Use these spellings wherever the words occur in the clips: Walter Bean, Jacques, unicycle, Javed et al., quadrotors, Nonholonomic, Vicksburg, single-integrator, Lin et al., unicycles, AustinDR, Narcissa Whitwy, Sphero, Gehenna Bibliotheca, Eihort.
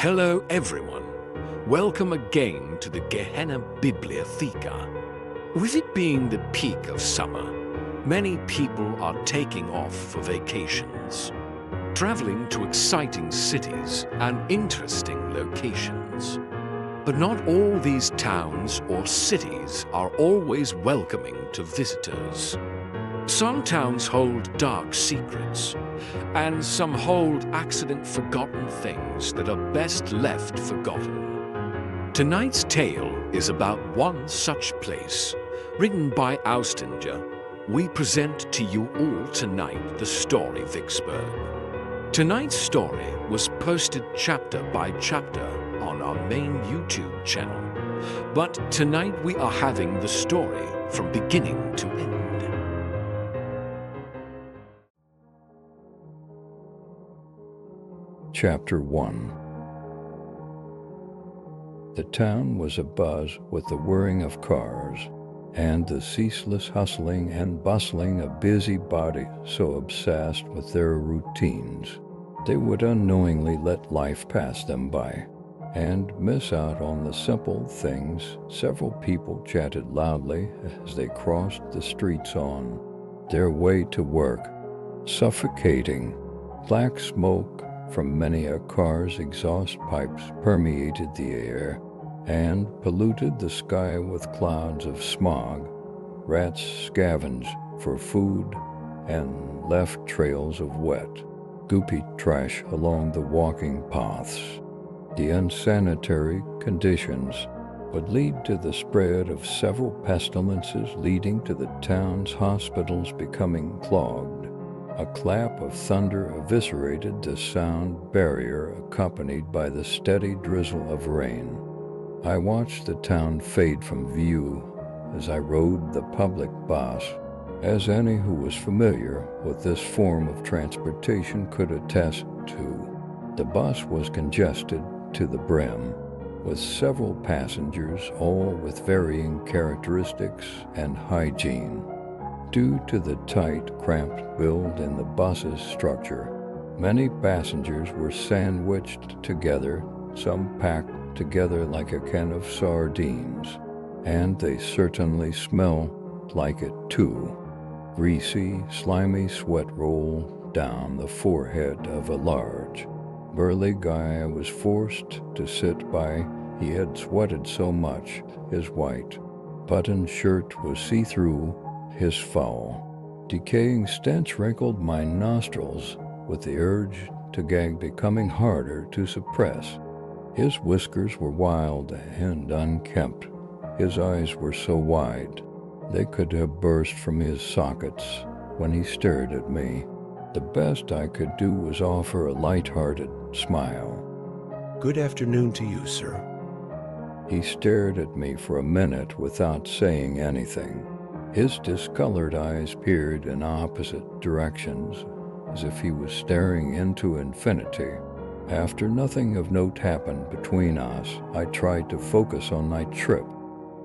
Hello everyone. Welcome again to the Gehenna Bibliotheca. With it being the peak of summer, many people are taking off for vacations, traveling to exciting cities and interesting locations. But not all these towns or cities are always welcoming to visitors. Some towns hold dark secrets, and some hold accident-forgotten things that are best left forgotten. Tonight's tale is about one such place. Written by AustinDR, we present to you all tonight the story Vicksburg. Tonight's story was posted chapter by chapter on our main YouTube channel, but tonight we are having the story from beginning to end. Chapter 1. The town was abuzz with the whirring of cars and the ceaseless hustling and bustling of busybodies so obsessed with their routines they would unknowingly let life pass them by and miss out on the simple things. Several people chatted loudly as they crossed the streets on their way to work. Suffocating black smoke from many a car's exhaust pipes permeated the air and polluted the sky with clouds of smog. Rats scavenged for food and left trails of wet, goopy trash along the walking paths. The unsanitary conditions would lead to the spread of several pestilences, leading to the town's hospitals becoming clogged. A clap of thunder eviscerated the sound barrier, accompanied by the steady drizzle of rain. I watched the town fade from view as I rode the public bus. As any who was familiar with this form of transportation could attest to, the bus was congested to the brim, with several passengers, all with varying characteristics and hygiene. Due to the tight, cramped build in the bus's structure, many passengers were sandwiched together, some packed together like a can of sardines, and they certainly smell like it too. Greasy, slimy sweat rolled down the forehead of a large, burly guy I was forced to sit by. He had sweated so much, his white button shirt was see-through. His foul, decaying stench wrinkled my nostrils with the urge to gag becoming harder to suppress. His whiskers were wild and unkempt. His eyes were so wide they could have burst from his sockets when he stared at me. The best I could do was offer a light-hearted smile. "Good afternoon to you, sir." He stared at me for a minute without saying anything. His discolored eyes peered in opposite directions, as if he was staring into infinity. After nothing of note happened between us, I tried to focus on my trip.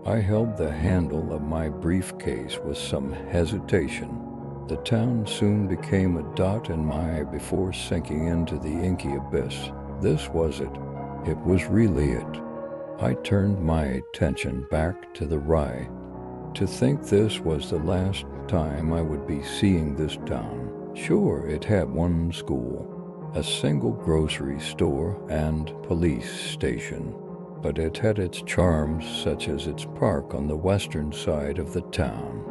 I held the handle of my briefcase with some hesitation. The town soon became a dot in my eye before sinking into the inky abyss. This was it. It was really it. I turned my attention back to the rye. To think this was the last time I would be seeing this town. Sure, it had one school, a single grocery store, and police station, but it had its charms, such as its park on the western side of the town.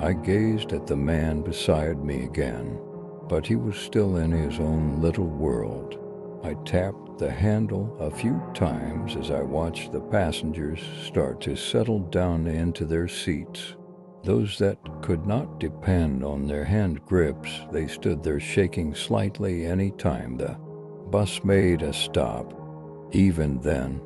I gazed at the man beside me again, but he was still in his own little world. I tapped the handle a few times as I watched the passengers start to settle down into their seats. Those that could not depend on their hand grips, they stood there shaking slightly any time the bus made a stop. Even then,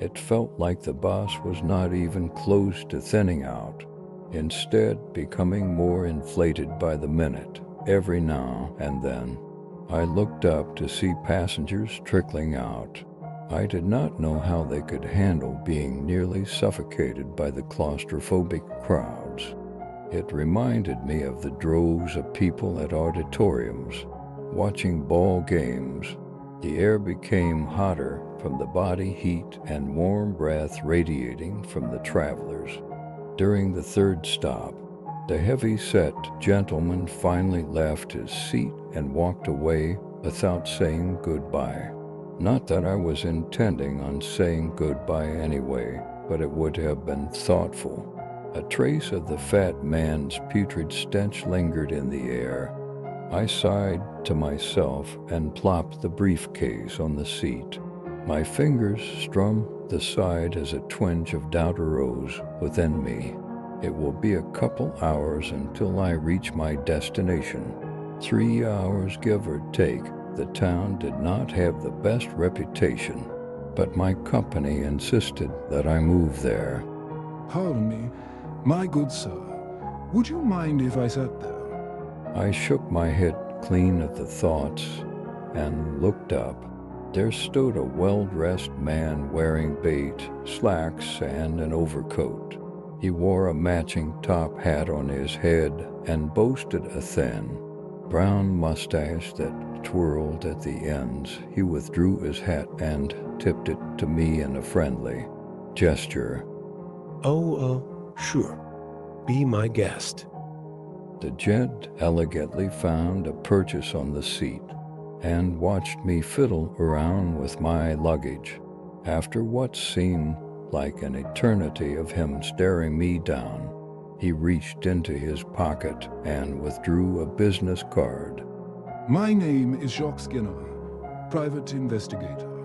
it felt like the bus was not even close to thinning out, instead becoming more inflated by the minute. Every now and then, I looked up to see passengers trickling out. I did not know how they could handle being nearly suffocated by the claustrophobic crowds. It reminded me of the droves of people at auditoriums, watching ball games. The air became hotter from the body heat and warm breath radiating from the travelers. During the third stop, the heavy-set gentleman finally left his seat and walked away without saying goodbye. Not that I was intending on saying goodbye anyway, but it would have been thoughtful. A trace of the fat man's putrid stench lingered in the air. I sighed to myself and plopped the briefcase on the seat. My fingers strummed the side as a twinge of doubt arose within me. It will be a couple hours until I reach my destination. 3 hours, give or take. The town did not have the best reputation, but my company insisted that I move there. Pardon me, my good sir. Would you mind if I sat there? I shook my head clean at the thoughts and looked up. There stood a well-dressed man wearing bait, slacks, and an overcoat. He wore a matching top hat on his head and boasted a thin, brown mustache that twirled at the ends. He withdrew his hat and tipped it to me in a friendly gesture. Sure. Be my guest. The gent elegantly found a purchase on the seat and watched me fiddle around with my luggage. After what seemed like an eternity of him staring me down, he reached into his pocket and withdrew a business card. My name is Jacques, private investigator.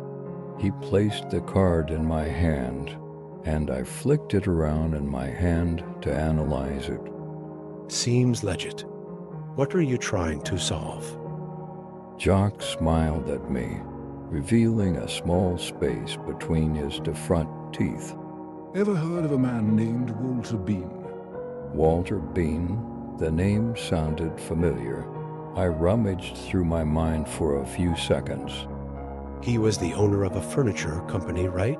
He placed the card in my hand, and I flicked it around in my hand to analyze it. Seems legit. What are you trying to solve? Jacques smiled at me, revealing a small space between his front teeth. Ever heard of a man named Walter Bean? Walter Bean? The name sounded familiar. I rummaged through my mind for a few seconds. He was the owner of a furniture company, right?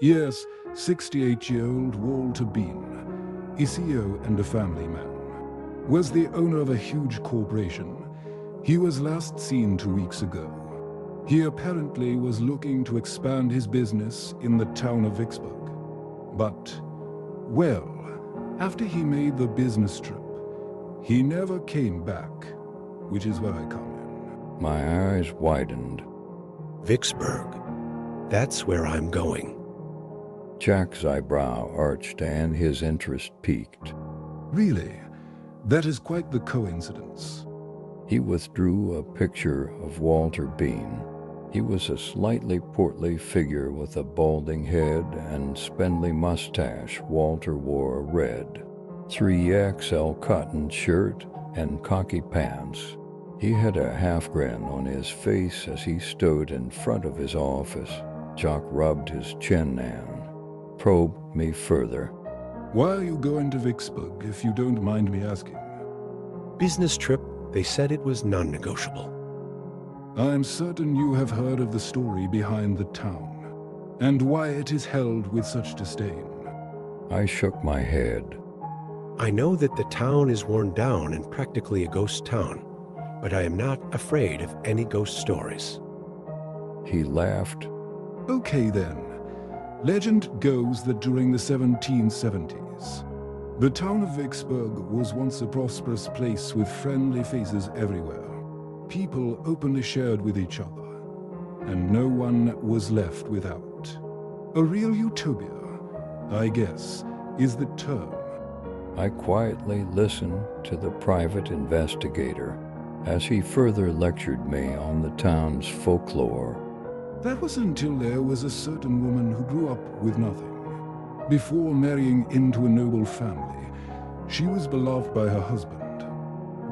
Yes, 68-year-old Walter Bean, a CEO and a family man, was the owner of a huge corporation. He was last seen 2 weeks ago. He apparently was looking to expand his business in the town of Vicksburg. But, well, after he made the business trip, he never came back, which is where I come in. My eyes widened. Vicksburg. That's where I'm going. Jack's eyebrow arched and his interest peaked. Really? That is quite the coincidence. He withdrew a picture of Walter Bean. He was a slightly portly figure with a balding head and spindly mustache. Walter wore a red 3XL cotton shirt and khaki pants. He had a half-grin on his face as he stood in front of his office. Jacques rubbed his chin and probed me further. Why are you going to Vicksburg, if you don't mind me asking? Business trip. They said it was non-negotiable. I'm certain you have heard of the story behind the town, and why it is held with such disdain. I shook my head. I know that the town is worn down and practically a ghost town, but I am not afraid of any ghost stories. He laughed. Okay then. Legend goes that during the 1770s, the town of Vicksburg was once a prosperous place with friendly faces everywhere. People openly shared with each other, and no one was left without. A real utopia, I guess, is the term. I quietly listened to the private investigator as he further lectured me on the town's folklore. That was until there was a certain woman who grew up with nothing. Before marrying into a noble family, she was beloved by her husband.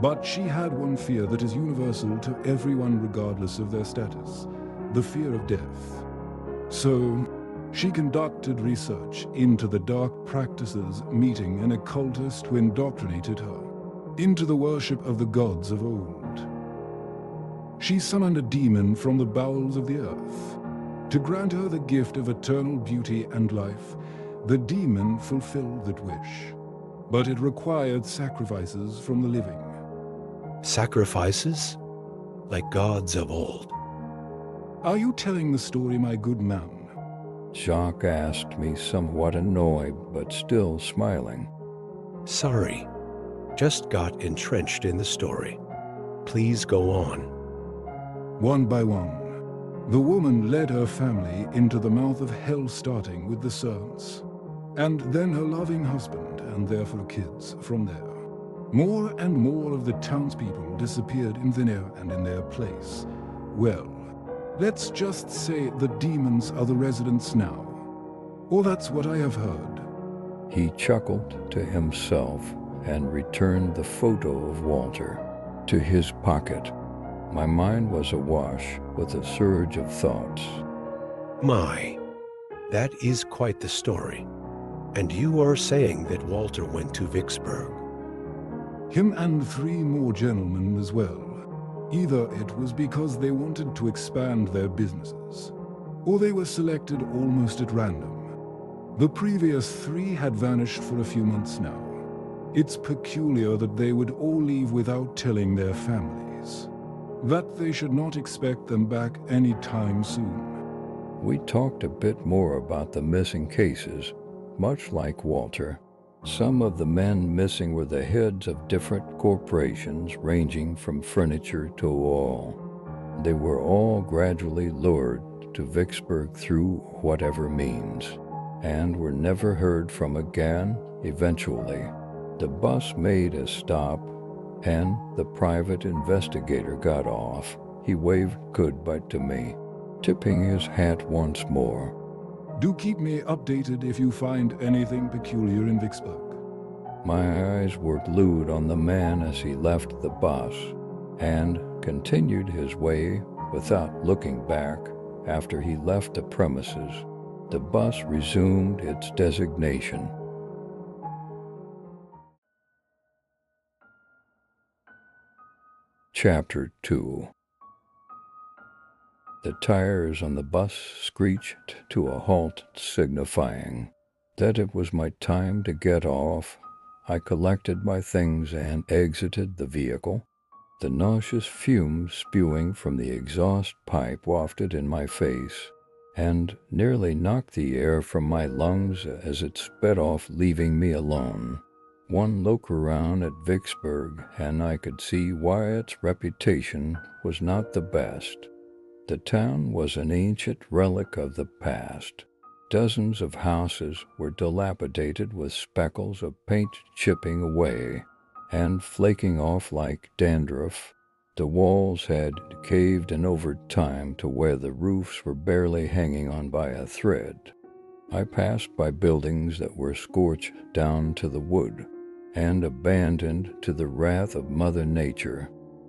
But she had one fear that is universal to everyone regardless of their status, the fear of death. So she conducted research into the dark practices, meeting an occultist who indoctrinated her into the worship of the gods of old. She summoned a demon from the bowels of the earth to grant her the gift of eternal beauty and life. The demon fulfilled that wish, but it required sacrifices from the living. Sacrifices? Like gods of old. Are you telling the story, my good man? Jacques asked me, somewhat annoyed, but still smiling. Sorry. Just got entrenched in the story. Please go on. One by one, the woman led her family into the mouth of hell, starting with the servants, and then her loving husband and their four kids from there. More and more of the townspeople disappeared in thin air and in their place. Well, let's just say the demons are the residents now. Or that's what I have heard. He chuckled to himself and returned the photo of Walter to his pocket. My mind was awash with a surge of thoughts. My, that is quite the story. And you are saying that Walter went to Vicksburg? Him and three more gentlemen as well. Either it was because they wanted to expand their businesses, or they were selected almost at random. The previous three had vanished for a few months now. It's peculiar that they would all leave without telling their families, that they should not expect them back any time soon. We talked a bit more about the missing cases, much like Walter. Some of the men missing were the heads of different corporations, ranging from furniture to oil. They were all gradually lured to Vicksburg through whatever means, and were never heard from again. Eventually, the bus made a stop, and the private investigator got off. He waved goodbye to me, tipping his hat once more. Do keep me updated if you find anything peculiar in Vicksburg. My eyes were glued on the man as he left the bus and continued his way without looking back. After he left the premises, the bus resumed its designation. Chapter 2. The tires on the bus screeched to a halt, signifying that it was my time to get off. I collected my things and exited the vehicle, the nauseous fumes spewing from the exhaust pipe wafted in my face, and nearly knocked the air from my lungs as it sped off, leaving me alone. One look around at Vicksburg, and I could see why its reputation was not the best. The town was an ancient relic of the past. Dozens of houses were dilapidated, with speckles of paint chipping away and flaking off like dandruff. The walls had caved in over time to where the roofs were barely hanging on by a thread. I passed by buildings that were scorched down to the wood and abandoned to the wrath of Mother Nature.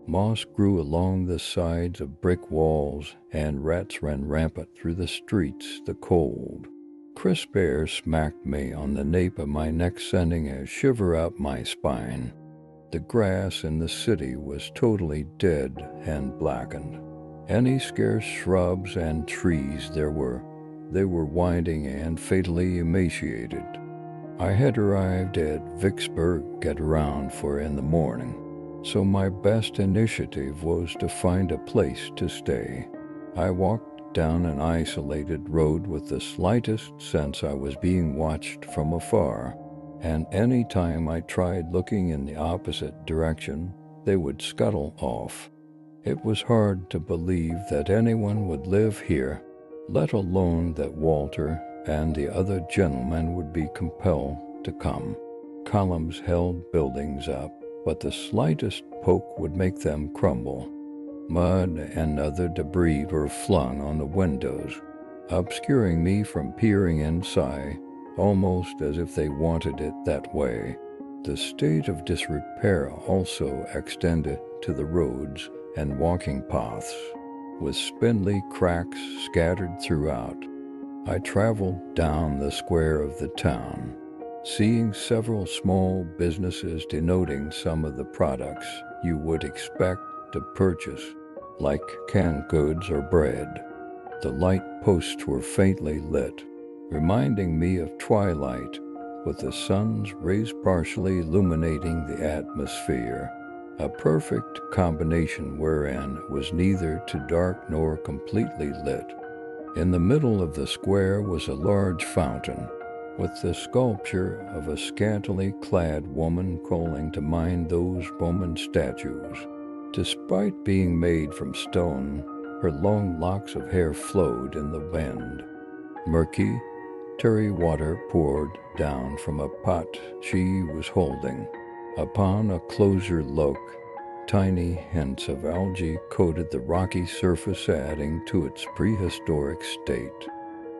Moss grew along the sides of brick walls, and rats ran rampant through the streets. The cold, crisp air smacked me on the nape of my neck, sending a shiver up my spine. The grass in the city was totally dead and blackened. Any scarce shrubs and trees there were, they were winding and fatally emaciated. I had arrived at Vicksburg at around 4 in the morning, so my best initiative was to find a place to stay. I walked down an isolated road with the slightest sense I was being watched from afar, and any time I tried looking in the opposite direction, they would scuttle off. It was hard to believe that anyone would live here, let alone that Walter and the other gentlemen would be compelled to come. Columns held buildings up, but the slightest poke would make them crumble. Mud and other debris were flung on the windows, obscuring me from peering inside, almost as if they wanted it that way. The state of disrepair also extended to the roads and walking paths, with spindly cracks scattered throughout. I traveled down the square of the town, seeing several small businesses denoting some of the products you would expect to purchase, like canned goods or bread. The light posts were faintly lit, reminding me of twilight, with the sun's rays partially illuminating the atmosphere. a perfect combination wherein was neither too dark nor completely lit. In the middle of the square was a large fountain, with the sculpture of a scantily clad woman calling to mind those Roman statues. Despite being made from stone, her long locks of hair flowed in the wind. Murky, tarry water poured down from a pot she was holding. Upon a closer look, tiny hints of algae coated the rocky surface, adding to its prehistoric state.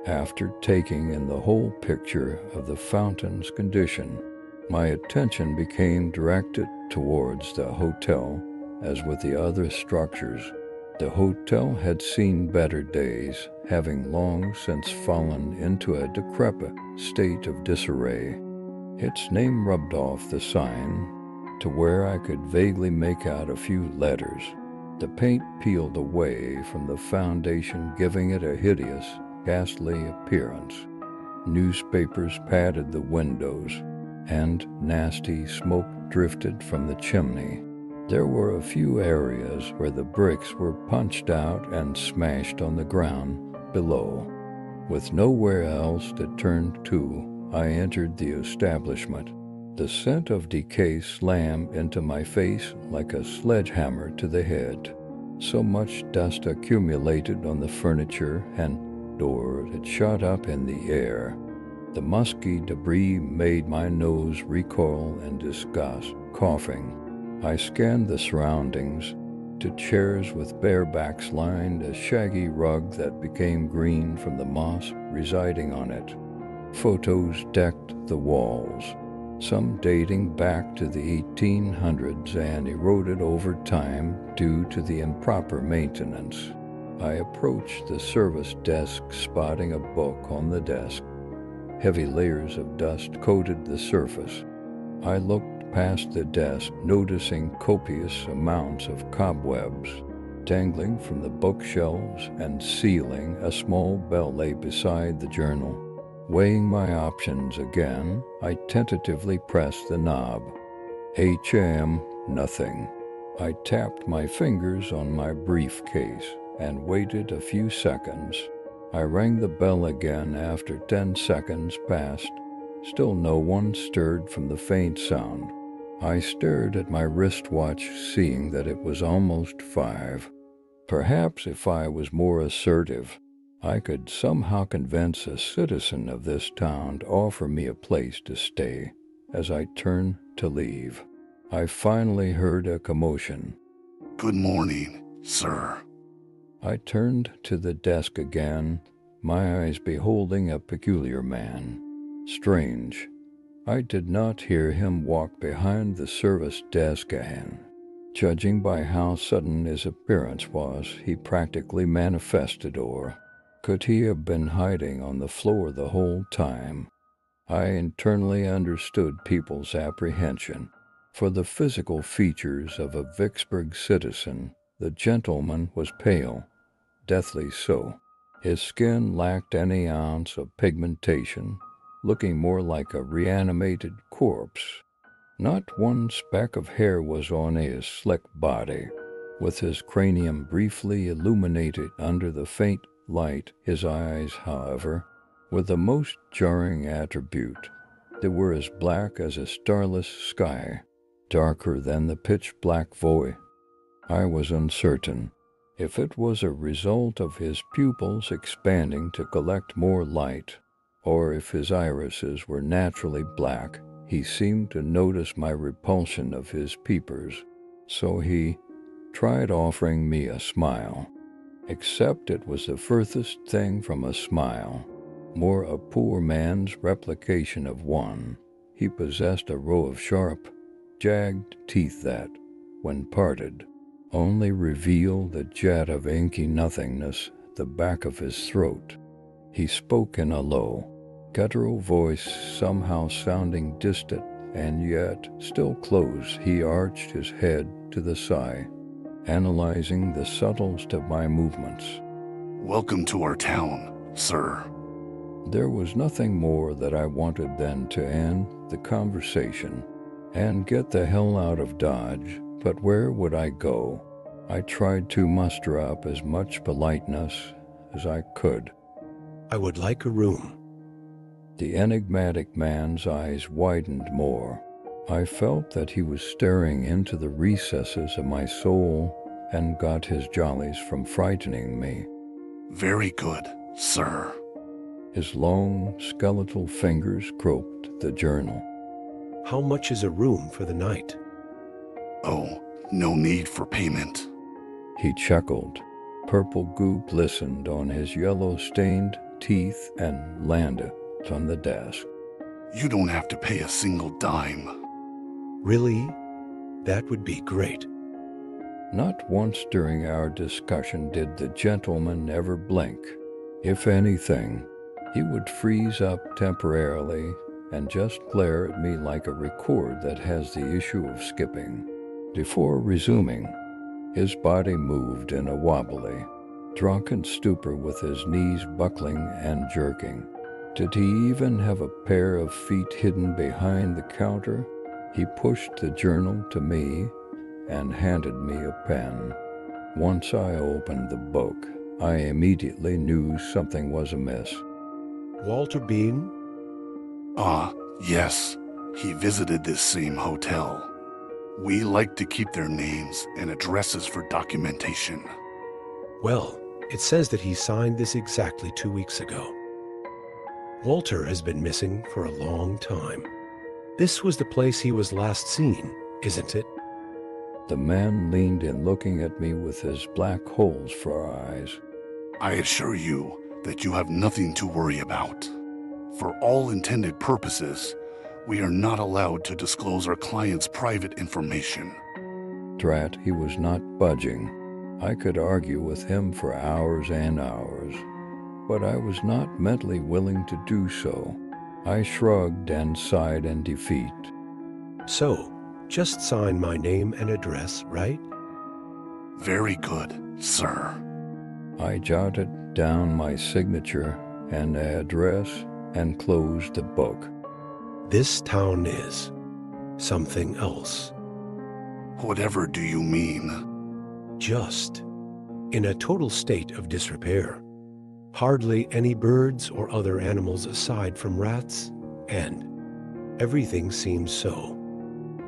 After taking in the whole picture of the fountain's condition, my attention became directed towards the hotel. As with the other structures, the hotel had seen better days, having long since fallen into a decrepit state of disarray. Its name rubbed off the sign, to where I could vaguely make out a few letters. The paint peeled away from the foundation, giving it a hideous, ghastly appearance. Newspapers padded the windows, and nasty smoke drifted from the chimney. There were a few areas where the bricks were punched out and smashed on the ground below. With nowhere else to turn to, I entered the establishment. The scent of decay slammed into my face like a sledgehammer to the head. So much dust accumulated on the furniture and doors it shot up in the air. The musky debris made my nose recoil in disgust, coughing. I scanned the surroundings, to chairs with bare backs lined, a shaggy rug that became green from the moss residing on it. Photos decked the walls, some dating back to the 1800s and eroded over time due to the improper maintenance. I approached the service desk, spotting a book on the desk. Heavy layers of dust coated the surface. I looked past the desk, noticing copious amounts of cobwebs dangling from the bookshelves and ceiling. A small bell lay beside the journal. Weighing my options again, I tentatively pressed the knob. Nothing. I tapped my fingers on my briefcase and waited a few seconds. I rang the bell again after 10 seconds passed. Still no one stirred from the faint sound. I stared at my wristwatch, seeing that it was almost 5. Perhaps if I was more assertive, I could somehow convince a citizen of this town to offer me a place to stay. As I turned to leave, I finally heard a commotion. "Good morning, sir." I turned to the desk again, my eyes beholding a peculiar man. Strange. I did not hear him walk behind the service desk again. Judging by how sudden his appearance was, he practically manifested. Or could he have been hiding on the floor the whole time? I internally understood people's apprehension. For the physical features of a Vicksburg citizen, the gentleman was pale, deathly so. His skin lacked any ounce of pigmentation, looking more like a reanimated corpse. Not one speck of hair was on his slick body, with his cranium briefly illuminated under the faint light. His eyes, however, were the most jarring attribute. They were as black as a starless sky, darker than the pitch-black void. I was uncertain if it was a result of his pupils expanding to collect more light, or if his irises were naturally black. He seemed to notice my repulsion of his peepers, so he tried offering me a smile. Except it was the furthest thing from a smile, more a poor man's replication of one. He possessed a row of sharp, jagged teeth that, when parted, only revealed the jet of inky nothingness at the back of his throat. He spoke in a low, guttural voice, somehow sounding distant and yet still close. He arched his head to the side, analyzing the subtleties of my movements. "Welcome to our town, sir." There was nothing more that I wanted than to end the conversation and get the hell out of Dodge, But where would I go? I tried to muster up as much politeness as I could. I would like a room. The enigmatic man's eyes widened more. I felt that he was staring into the recesses of my soul and got his jollies from frightening me. Very good, sir. His long, skeletal fingers groped the journal. How much is a room for the night? Oh, no need for payment. He chuckled. Purple goo glistened on his yellow-stained teeth and landed on the desk. You don't have to pay a single dime. Really? That would be great. Not once during our discussion did the gentleman ever blink. If anything, he would freeze up temporarily and just glare at me like a record that has the issue of skipping. Before resuming, his body moved in a wobbly, drunken stupor with his knees buckling and jerking. Did he even have a pair of feet hidden behind the counter? He pushed the journal to me and handed me a pen. Once I opened the book, I immediately knew something was amiss. Walter Bean? Ah, yes. He visited this same hotel. We like to keep their names and addresses for documentation. Well, it says that he signed this exactly 2 weeks ago. Walter has been missing for a long time. This was the place he was last seen, isn't it? The man leaned in, looking at me with his black holes for eyes. I assure you that you have nothing to worry about. For all intended purposes, we are not allowed to disclose our client's private information. Drat, he was not budging. I could argue with him for hours and hours, but I was not mentally willing to do so. I shrugged and sighed in defeat. So, just sign my name and address, right? Very good, sir. I jotted down my signature and address and closed the book. This town is something else. Whatever do you mean? Just in a total state of disrepair. Hardly any birds or other animals aside from rats, and everything seems so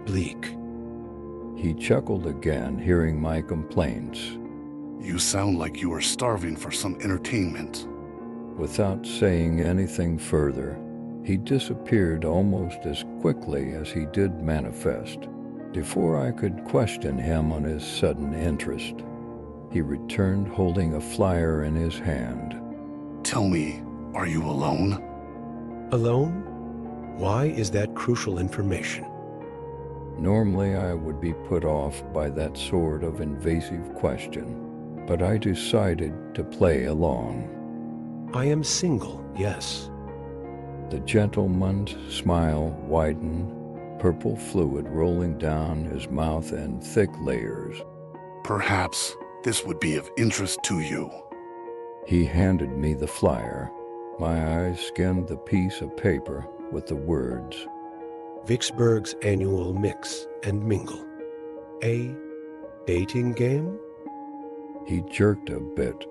bleak. He chuckled again, hearing my complaints. You sound like you are starving for some entertainment. Without saying anything further, he disappeared almost as quickly as he did manifest. Before I could question him on his sudden interest, he returned holding a flyer in his hand. Tell me, are you alone? Alone? Why is that crucial information? Normally I would be put off by that sort of invasive question, but I decided to play along. I am single, yes. The gentleman's smile widened, purple fluid rolling down his mouth in thick layers. Perhaps this would be of interest to you. He handed me the flyer. My eyes skimmed the piece of paper with the words, Vicksburg's annual mix and mingle. A dating game? He jerked a bit,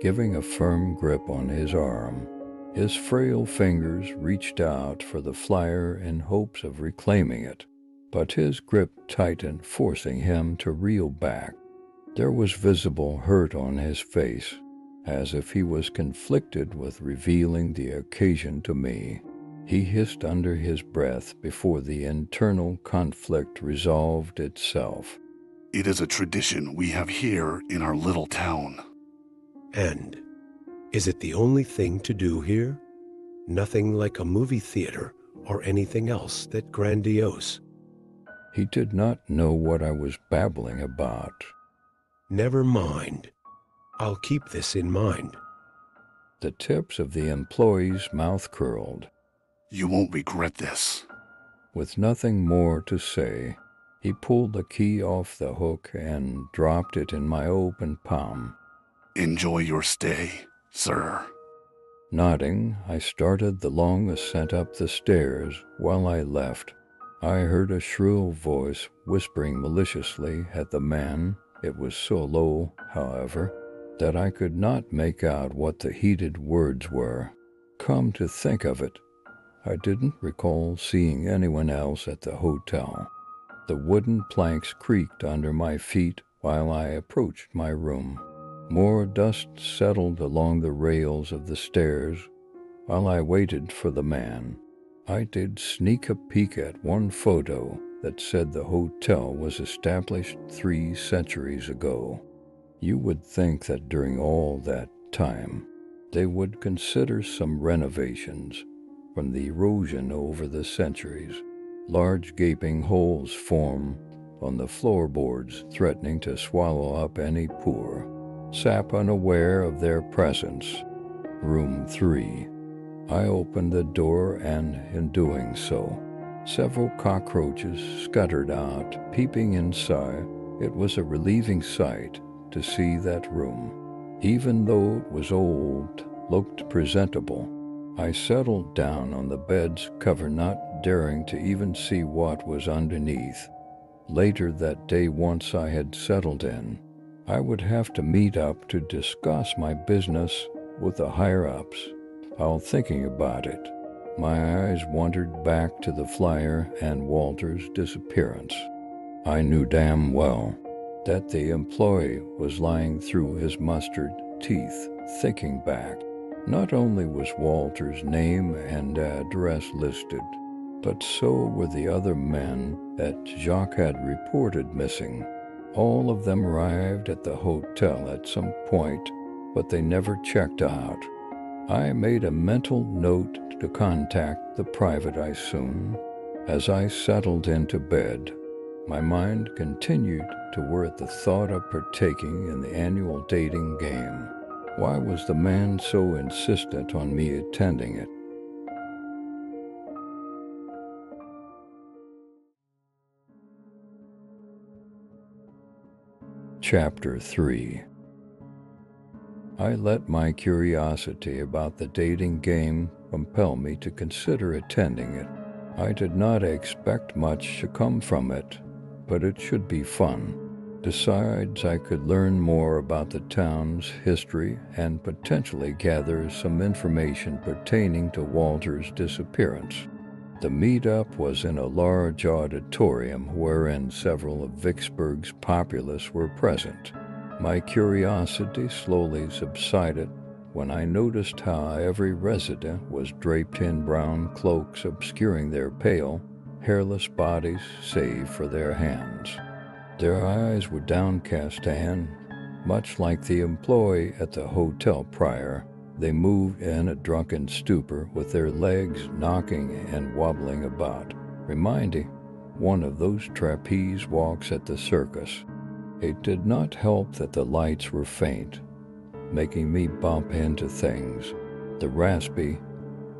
giving a firm grip on his arm. His frail fingers reached out for the flyer in hopes of reclaiming it, but his grip tightened, forcing him to reel back. There was visible hurt on his face, as if he was conflicted with revealing the occasion to me. He hissed under his breath before the internal conflict resolved itself. It is a tradition we have here in our little town. And is it the only thing to do here? Nothing like a movie theater or anything else that grandiose. He did not know what I was babbling about. Never mind. I'll keep this in mind. The tips of the employee's mouth curled. You won't regret this. With nothing more to say, he pulled the key off the hook and dropped it in my open palm. Enjoy your stay, sir. Nodding, I started the long ascent up the stairs while I left, I heard a shrill voice whispering maliciously at the man. It was so low, however, that I could not make out what the heated words were. Come to think of it, I didn't recall seeing anyone else at the hotel. The wooden planks creaked under my feet while I approached my room. More dust settled along the rails of the stairs while I waited for the man. I did sneak a peek at one photo that said the hotel was established 3 centuries ago. You would think that during all that time, they would consider some renovations from the erosion over the centuries. Large gaping holes form on the floorboards, threatening to swallow up any poor, sap unaware of their presence. Room 3. I opened the door, and in doing so, several cockroaches scuttered out, peeping inside. It was a relieving sight to see that room, even though it was old, looked presentable. I settled down on the bed's cover, not daring to even see what was underneath. Later that day, once I had settled in, I would have to meet up to discuss my business with the higher-ups. While thinking about it, my eyes wandered back to the flyer and Walter's disappearance. I knew damn well that the employee was lying through his mustard teeth. Thinking back, not only was Walter's name and address listed, but so were the other men that Jacques had reported missing. All of them arrived at the hotel at some point, but they never checked out. I made a mental note to contact the private eye soon. As I settled into bed, my mind continued to whir at the thought of partaking in the annual dating game. Why was the man so insistent on me attending it? Chapter 3. I let my curiosity about the dating game compel me to consider attending it. I did not expect much to come from it, but it should be fun. Besides, I could learn more about the town's history and potentially gather some information pertaining to Walter's disappearance. The meetup was in a large auditorium wherein several of Vicksburg's populace were present. My curiosity slowly subsided when I noticed how every resident was draped in brown cloaks, obscuring their pale, hairless bodies save for their hands. Their eyes were downcast and, much like the employee at the hotel prior, they moved in a drunken stupor, with their legs knocking and wobbling about, reminding one of those trapeze walks at the circus. It did not help that the lights were faint, making me bump into things. The raspy,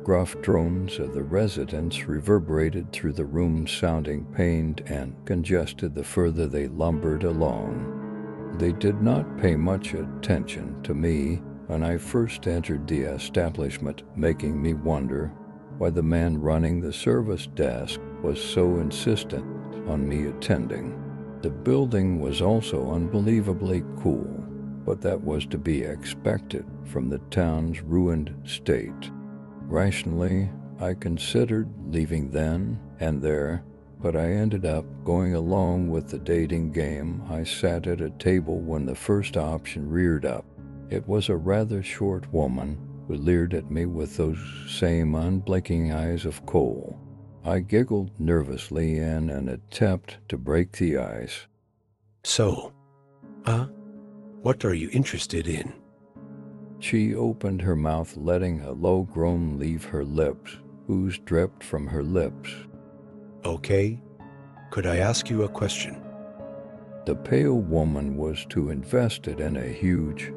gruff drones of the residents reverberated through the room, sounding pained and congested the further they lumbered along. They did not pay much attention to me when I first entered the establishment, making me wonder why the man running the service desk was so insistent on me attending. The building was also unbelievably cool, but that was to be expected from the town's ruined state. Rationally, I considered leaving then and there, but I ended up going along with the dating game. I sat at a table when the first option reared up. It was a rather short woman who leered at me with those same unblinking eyes of coal. I giggled nervously in an attempt to break the ice. So, what are you interested in? She opened her mouth, letting a low groan leave her lips, ooze dripped from her lips. Okay, could I ask you a question? The pale woman was too invested in a huge,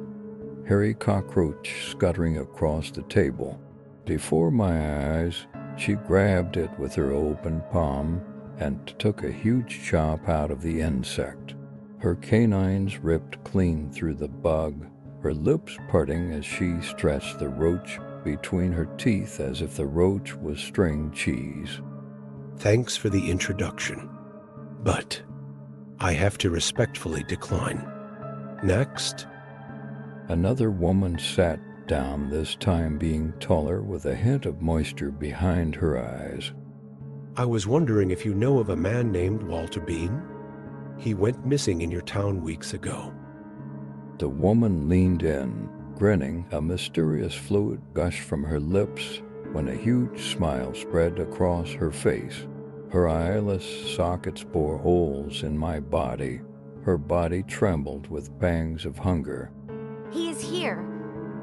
hairy cockroach scuttering across the table. Before my eyes, she grabbed it with her open palm and took a huge chop out of the insect. Her canines ripped clean through the bug, her lips parting as she stretched the roach between her teeth as if the roach was string cheese. Thanks for the introduction, but I have to respectfully decline. Next. Another woman sat down, this time being taller, with a hint of moisture behind her eyes. I was wondering if you know of a man named Walter Bean? He went missing in your town weeks ago. The woman leaned in, grinning. A mysterious fluid gushed from her lips when a huge smile spread across her face. Her eyeless sockets bore holes in my body. Her body trembled with pangs of hunger. He is here,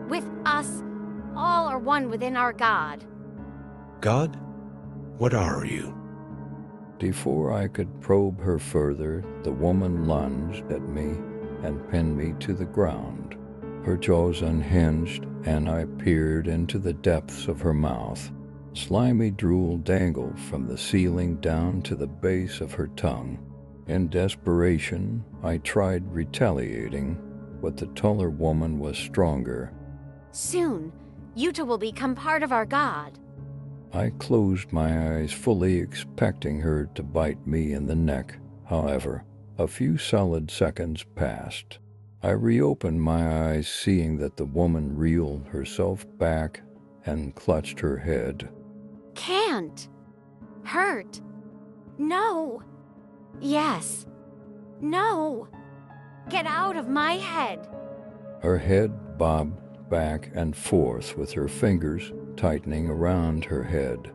with us. All are one within our God. God? What are you? Before I could probe her further, the woman lunged at me and pinned me to the ground. Her jaws unhinged, and I peered into the depths of her mouth. Slimy drool dangled from the ceiling down to the base of her tongue. In desperation, I tried retaliating, but the taller woman was stronger. Soon, Yuta will become part of our God. I closed my eyes, fully expecting her to bite me in the neck. However, a few solid seconds passed. I reopened my eyes, seeing that the woman reeled herself back and clutched her head. Can't. Hurt. No. Yes. No. Get out of my head. Her head bobbed back and forth with her fingers tightening around her head.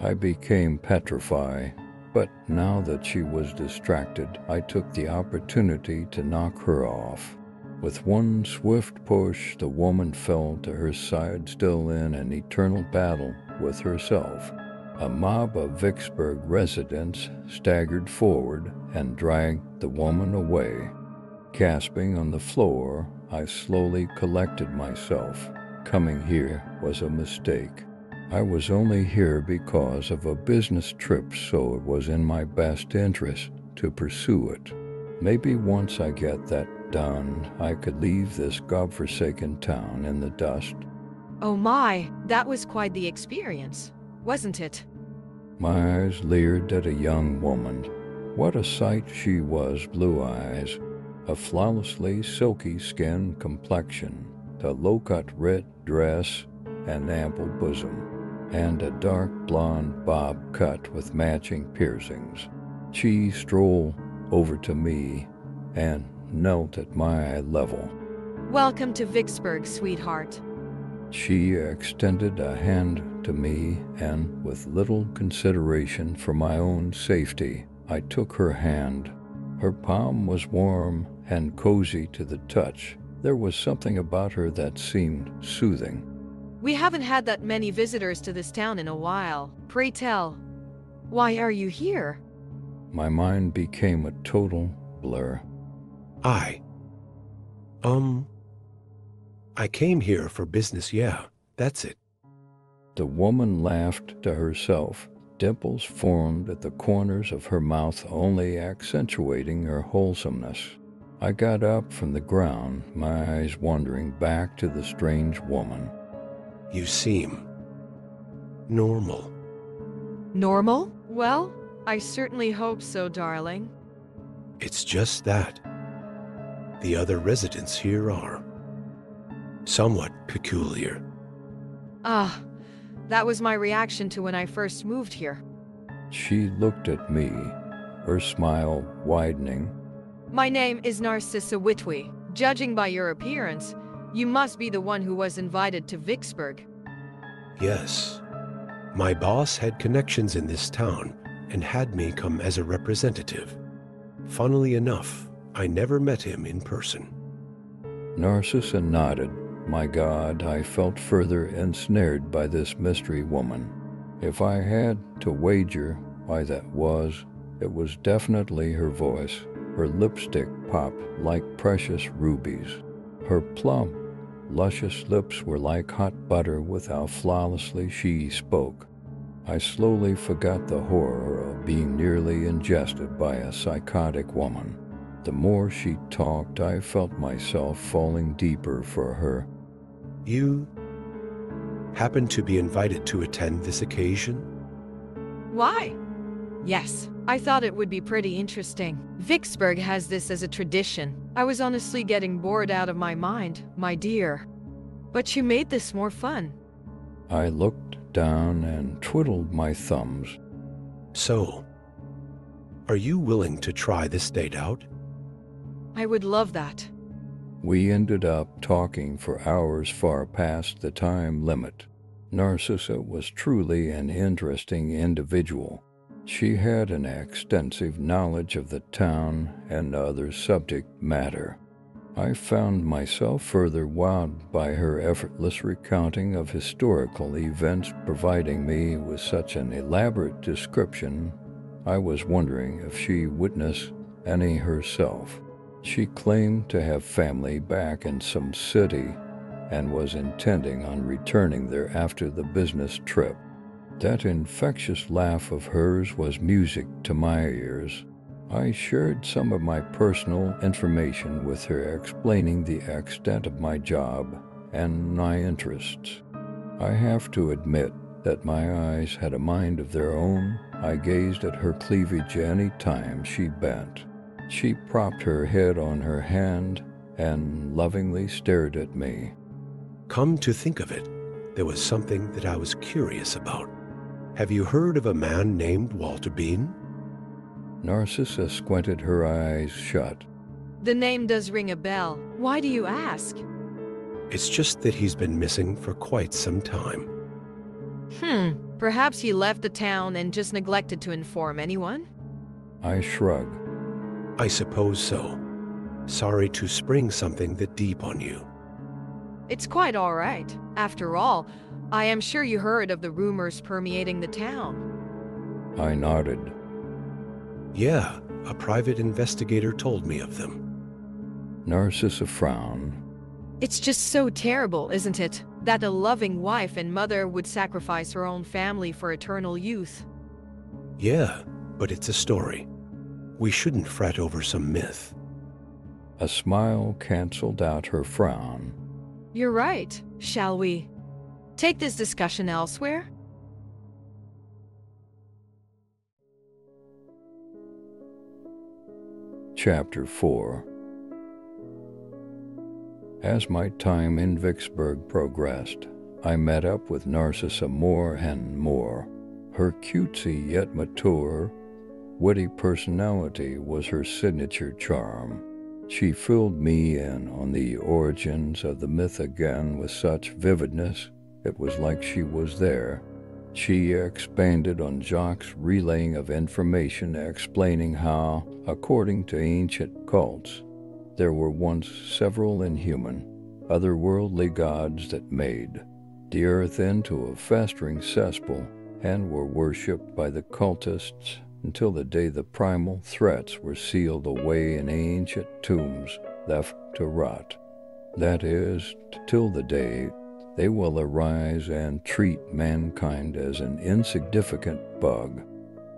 I became petrified, but now that she was distracted, I took the opportunity to knock her off. With one swift push, the woman fell to her side, still in an eternal battle with herself. A mob of Vicksburg residents staggered forward and dragged the woman away. Gasping on the floor, I slowly collected myself. Coming here was a mistake. I was only here because of a business trip, so it was in my best interest to pursue it. Maybe once I get that done, I could leave this godforsaken town in the dust. Oh my, that was quite the experience, wasn't it? My eyes leered at a young woman. What a sight she was, blue eyes, a flawlessly silky skin complexion, a low-cut red dress, an ample bosom, and a dark blonde bob cut with matching piercings. She strolled over to me and knelt at my level. Welcome to Vicksburg, sweetheart. She extended a hand to me, and with little consideration for my own safety, I took her hand. Her palm was warm and cozy to the touch. There was something about her that seemed soothing. We haven't had that many visitors to this town in a while. Pray tell, why are you here? My mind became a total blur. I came here for business, yeah, that's it. The woman laughed to herself. Dimples formed at the corners of her mouth, only accentuating her wholesomeness. I got up from the ground, my eyes wandering back to the strange woman. You seem normal. Normal? Well, I certainly hope so, darling. It's just that the other residents here are somewhat peculiar. That was my reaction to when I first moved here. She looked at me, her smile widening. My name is Narcissa Whitwy. Judging by your appearance, you must be the one who was invited to Vicksburg. Yes. My boss had connections in this town and had me come as a representative. Funnily enough, I never met him in person. Narcissa nodded. My God, I felt further ensnared by this mystery woman. If I had to wager why that was, it was definitely her voice. Her lipstick popped like precious rubies. Her plump, luscious lips were like hot butter with how flawlessly she spoke. I slowly forgot the horror of being nearly ingested by a psychotic woman. The more she talked, I felt myself falling deeper for her. You happened to be invited to attend this occasion? Why? Yes, I thought it would be pretty interesting. Vicksburg has this as a tradition. I was honestly getting bored out of my mind, my dear. But you made this more fun. I looked down and twiddled my thumbs. So, are you willing to try this date out? I would love that. We ended up talking for hours far past the time limit. Narcissa was truly an interesting individual. She had an extensive knowledge of the town and other subject matter. I found myself further wowed by her effortless recounting of historical events, providing me with such an elaborate description. I was wondering if she witnessed any herself. She claimed to have family back in some city and was intending on returning there after the business trip. That infectious laugh of hers was music to my ears. I shared some of my personal information with her, explaining the extent of my job and my interests. I have to admit that my eyes had a mind of their own. I gazed at her cleavage any time she bent. She propped her head on her hand and lovingly stared at me. Come to think of it, there was something that I was curious about. Have you heard of a man named Walter Bean? Narcissa squinted her eyes shut. The name does ring a bell. Why do you ask? It's just that he's been missing for quite some time. Perhaps he left the town and just neglected to inform anyone? I shrugged. I suppose so. Sorry to spring something that deep on you. It's quite all right. After all, I am sure you heard of the rumors permeating the town. I nodded. Yeah, a private investigator told me of them. Narcissa frowned. It's just so terrible, isn't it, that a loving wife and mother would sacrifice her own family for eternal youth? Yeah, but it's a story. We shouldn't fret over some myth. A smile canceled out her frown. You're right. Shall we take this discussion elsewhere? Chapter 4. As my time in Vicksburg progressed, I met up with Narcissa more and more. Her cutesy yet mature, witty personality was her signature charm. She filled me in on the origins of the myth again with such vividness, it was like she was there. She expanded on Jacques' relaying of information, explaining how, according to ancient cults, there were once several inhuman, otherworldly gods that made the earth into a festering cesspool and were worshipped by the cultists until the day the primal threats were sealed away in ancient tombs left to rot. That is, till the day they will arise and treat mankind as an insignificant bug.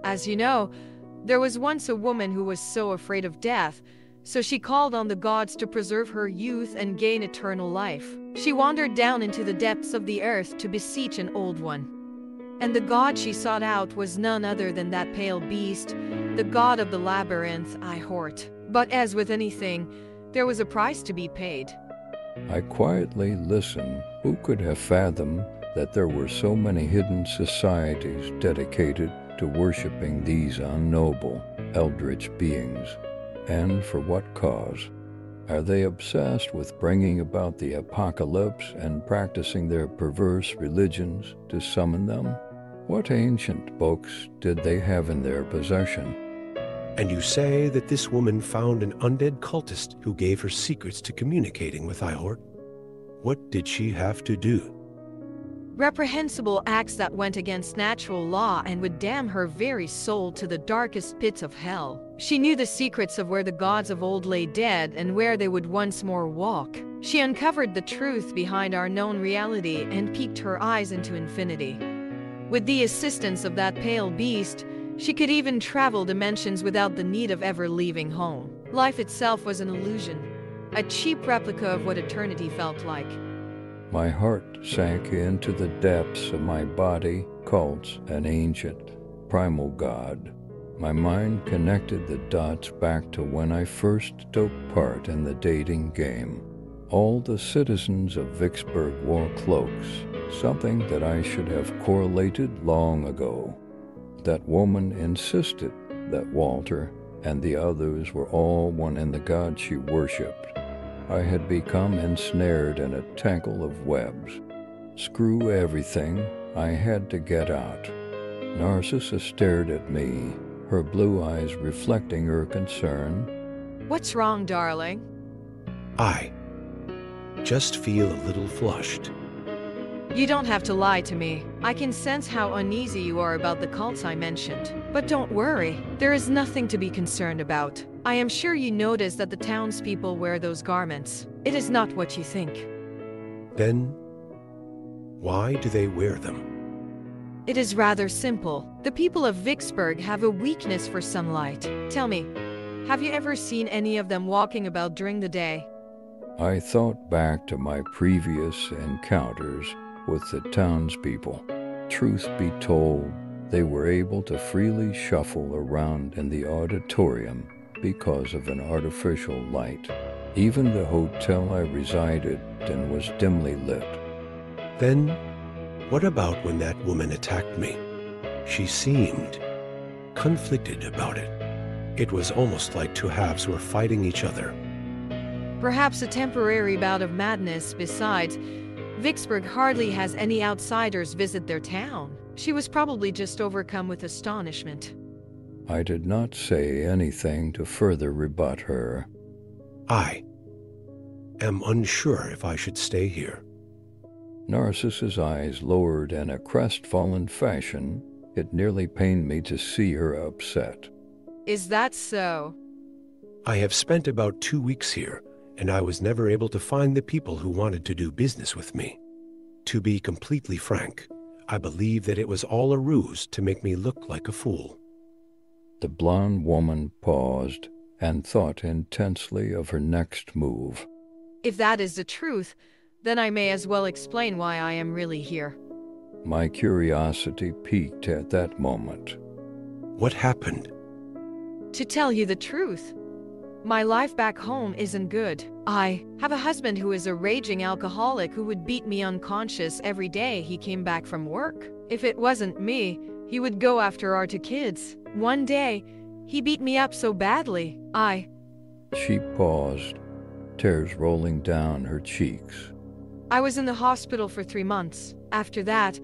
As you know, there was once a woman who was so afraid of death, so she called on the gods to preserve her youth and gain eternal life. She wandered down into the depths of the earth to beseech an old one. And the god she sought out was none other than that pale beast, the god of the labyrinth, Eihort. But as with anything, there was a price to be paid. I quietly listened. Who could have fathomed that there were so many hidden societies dedicated to worshipping these unknowable, eldritch beings? And for what cause? Are they obsessed with bringing about the apocalypse and practicing their perverse religions to summon them? What ancient books did they have in their possession? And you say that this woman found an undead cultist who gave her secrets to communicating with Eihort. What did she have to do? Reprehensible acts that went against natural law and would damn her very soul to the darkest pits of hell. She knew the secrets of where the gods of old lay dead and where they would once more walk. She uncovered the truth behind our known reality and peeked her eyes into infinity. With the assistance of that pale beast, she could even travel dimensions without the need of ever leaving home. Life itself was an illusion, a cheap replica of what eternity felt like. My heart sank into the depths of my body, cults, an ancient, primal god. my mind connected the dots back to when I first took part in the dating game. All the citizens of Vicksburg wore cloaks, something that I should have correlated long ago. That woman insisted that Walter and the others were all one in the God she worshipped. I had become ensnared in a tangle of webs. Screw everything, I had to get out. Narcissa stared at me, her blue eyes reflecting her concern. What's wrong, darling? I just feel a little flushed. You don't have to lie to me. I can sense how uneasy you are about the cults I mentioned. But don't worry, there is nothing to be concerned about. I am sure you noticed that the townspeople wear those garments. It is not what you think. Then, why do they wear them? It is rather simple. The people of Vicksburg have a weakness for sunlight. Tell me, have you ever seen any of them walking about during the day? I thought back to my previous encounters with the townspeople. Truth be told, they were able to freely shuffle around in the auditorium because of an artificial light. Even the hotel I resided in was dimly lit. Then, what about when that woman attacked me? She seemed conflicted about it. It was almost like two halves were fighting each other. Perhaps a temporary bout of madness. Besides, Vicksburg hardly has any outsiders visit their town. She was probably just overcome with astonishment. I did not say anything to further rebut her. I am unsure if I should stay here. Narcissa's eyes lowered in a crestfallen fashion. It nearly pained me to see her upset. Is that so? I have spent about 2 weeks here, and I was never able to find the people who wanted to do business with me. To be completely frank, I believe that it was all a ruse to make me look like a fool. The blonde woman paused and thought intensely of her next move. If that is the truth, then I may as well explain why I am really here. My curiosity piqued at that moment. What happened? To tell you the truth, my life back home isn't good. I have a husband who is a raging alcoholic who would beat me unconscious every day he came back from work. If it wasn't me, he would go after our two kids. One day, he beat me up so badly, She paused, tears rolling down her cheeks. I was in the hospital for 3 months. After that,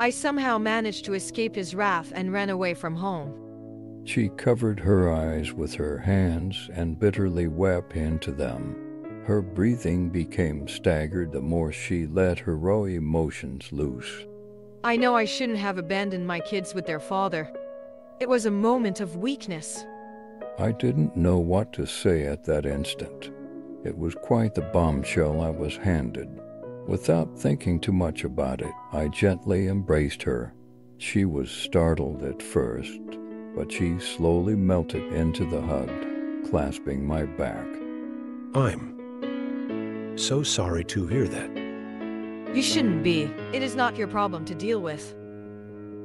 I somehow managed to escape his wrath and ran away from home. She covered her eyes with her hands and bitterly wept into them. Her breathing became staggered the more she let her raw emotions loose. I know I shouldn't have abandoned my kids with their father. It was a moment of weakness. I didn't know what to say at that instant. It was quite the bombshell I was handed. Without thinking too much about it, I gently embraced her. She was startled at first, but she slowly melted into the hug, clasping my back. I'm so sorry to hear that. You shouldn't be. It is not your problem to deal with.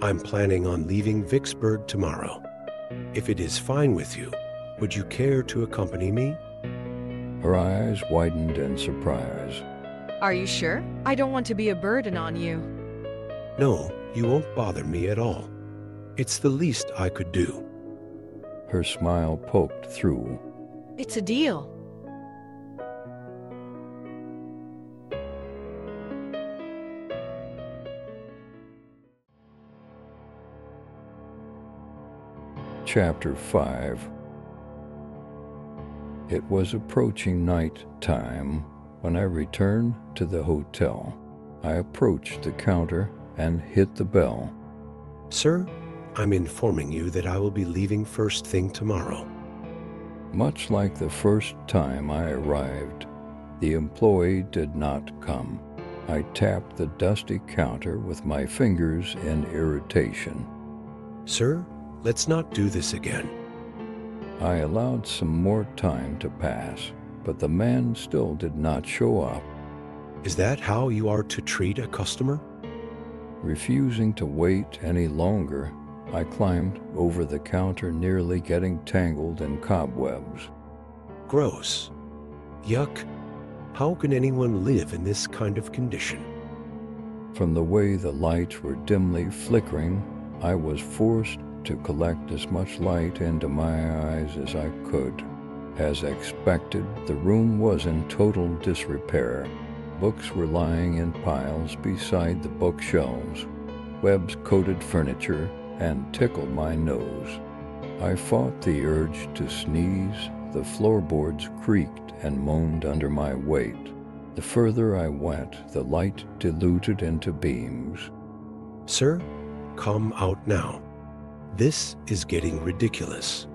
I'm planning on leaving Vicksburg tomorrow. If it is fine with you, would you care to accompany me? Her eyes widened in surprise. Are you sure? I don't want to be a burden on you. No, you won't bother me at all. It's the least I could do. Her smile poked through. It's a deal. Chapter 5. It was approaching night time when I returned to the hotel. I approached the counter and hit the bell. Sir? I'm informing you that I will be leaving first thing tomorrow. Much like the first time I arrived, the employee did not come. I tapped the dusty counter with my fingers in irritation. Sir, let's not do this again. I allowed some more time to pass, but the man still did not show up. Is that how you are to treat a customer? Refusing to wait any longer, I climbed over the counter, nearly getting tangled in cobwebs. Gross. Yuck. How can anyone live in this kind of condition? From the way the lights were dimly flickering, I was forced to collect as much light into my eyes as I could. As expected, the room was in total disrepair. Books were lying in piles beside the bookshelves. Webs coated furniture and tickled my nose. I fought the urge to sneeze. The floorboards creaked and moaned under my weight. The further I went, the light diluted into beams. Sir, come out now. This is getting ridiculous.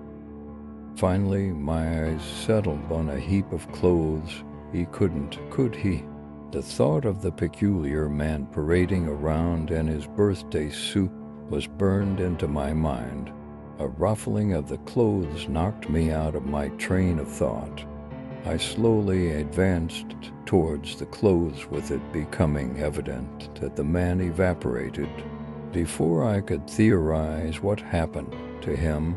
Finally, my eyes settled on a heap of clothes. He couldn't, could he? The thought of the peculiar man parading around in his birthday suit was burned into my mind. A ruffling of the clothes knocked me out of my train of thought. I slowly advanced towards the clothes, with it becoming evident that the man evaporated. Before I could theorize what happened to him,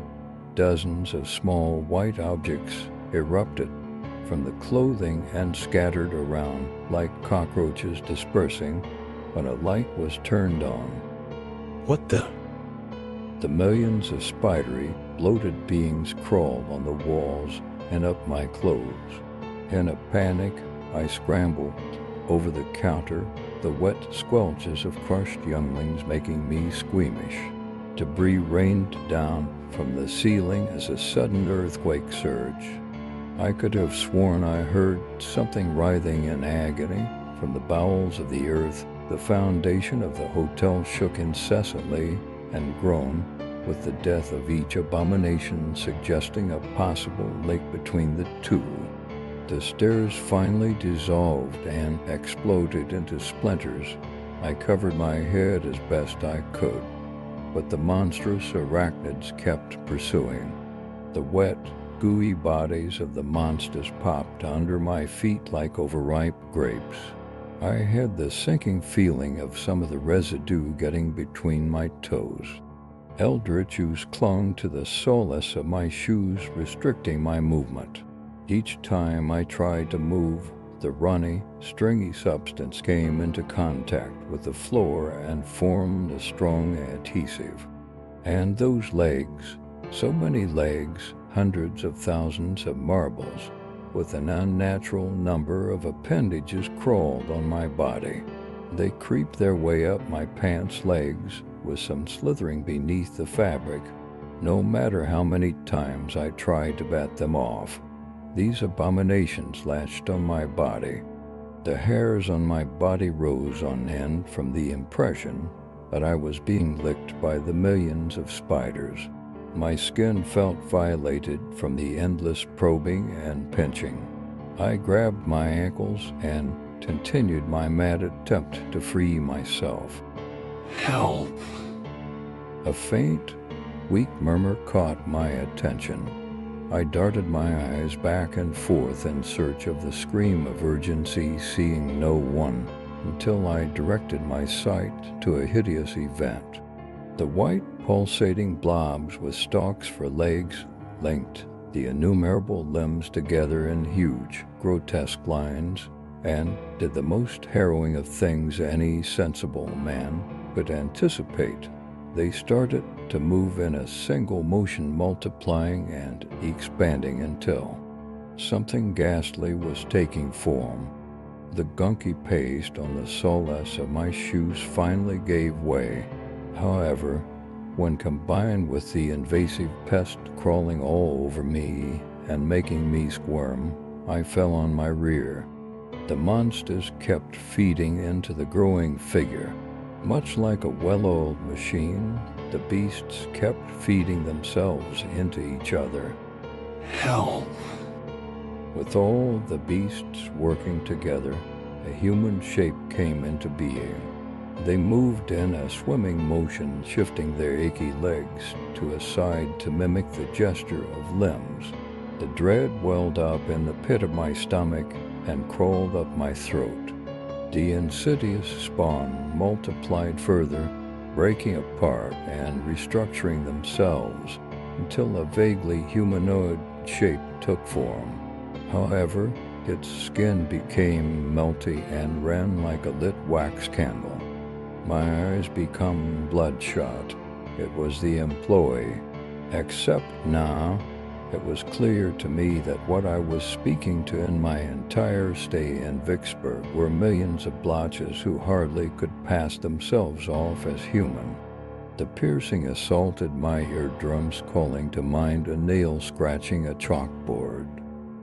dozens of small white objects erupted from the clothing and scattered around like cockroaches dispersing when a light was turned on. What the? The millions of spidery, bloated beings crawled on the walls and up my clothes. In a panic, I scrambled over the counter, the wet squelches of crushed younglings making me squeamish. Debris rained down from the ceiling as a sudden earthquake surge. I could have sworn I heard something writhing in agony from the bowels of the earth. The foundation of the hotel shook incessantly and groaned with the death of each abomination, suggesting a possible link between the two. The stairs finally dissolved and exploded into splinters. I covered my head as best I could, but the monstrous arachnids kept pursuing. The wet, gooey bodies of the monsters popped under my feet like overripe grapes. I had the sinking feeling of some of the residue getting between my toes. Eldritches clung to the solace of my shoes, restricting my movement. Each time I tried to move, the runny, stringy substance came into contact with the floor and formed a strong adhesive. And those legs, so many legs, hundreds of thousands of marbles, with an unnatural number of appendages crawled on my body. They creeped their way up my pants legs, with some slithering beneath the fabric, no matter how many times I tried to bat them off. These abominations latched on my body. The hairs on my body rose on end from the impression that I was being licked by the millions of spiders. My skin felt violated from the endless probing and pinching. I grabbed my ankles and continued my mad attempt to free myself. Help! A faint, weak murmur caught my attention. I darted my eyes back and forth in search of the scream of urgency, seeing no one, until I directed my sight to a hideous event. The white, pulsating blobs with stalks for legs linked the innumerable limbs together in huge, grotesque lines, and did the most harrowing of things any sensible man could anticipate. They started to move in a single motion, multiplying and expanding until something ghastly was taking form. The gunky paste on the soles of my shoes finally gave way. However, when combined with the invasive pest crawling all over me and making me squirm, I fell on my rear. The monsters kept feeding into the growing figure. Much like a well-oiled machine, the beasts kept feeding themselves into each other. Help! With all the beasts working together, a human shape came into being. They moved in a swimming motion, shifting their achy legs to a side to mimic the gesture of limbs. The dread welled up in the pit of my stomach and crawled up my throat. The insidious spawn multiplied further, breaking apart and restructuring themselves until a vaguely humanoid shape took form. However, its skin became melty and ran like a lit wax candle. My eyes become bloodshot. It was the employee. Except now, it was clear to me that what I was speaking to in my entire stay in Vicksburg were millions of blotches who hardly could pass themselves off as human. The piercing assaulted my eardrums, calling to mind a nail scratching a chalkboard.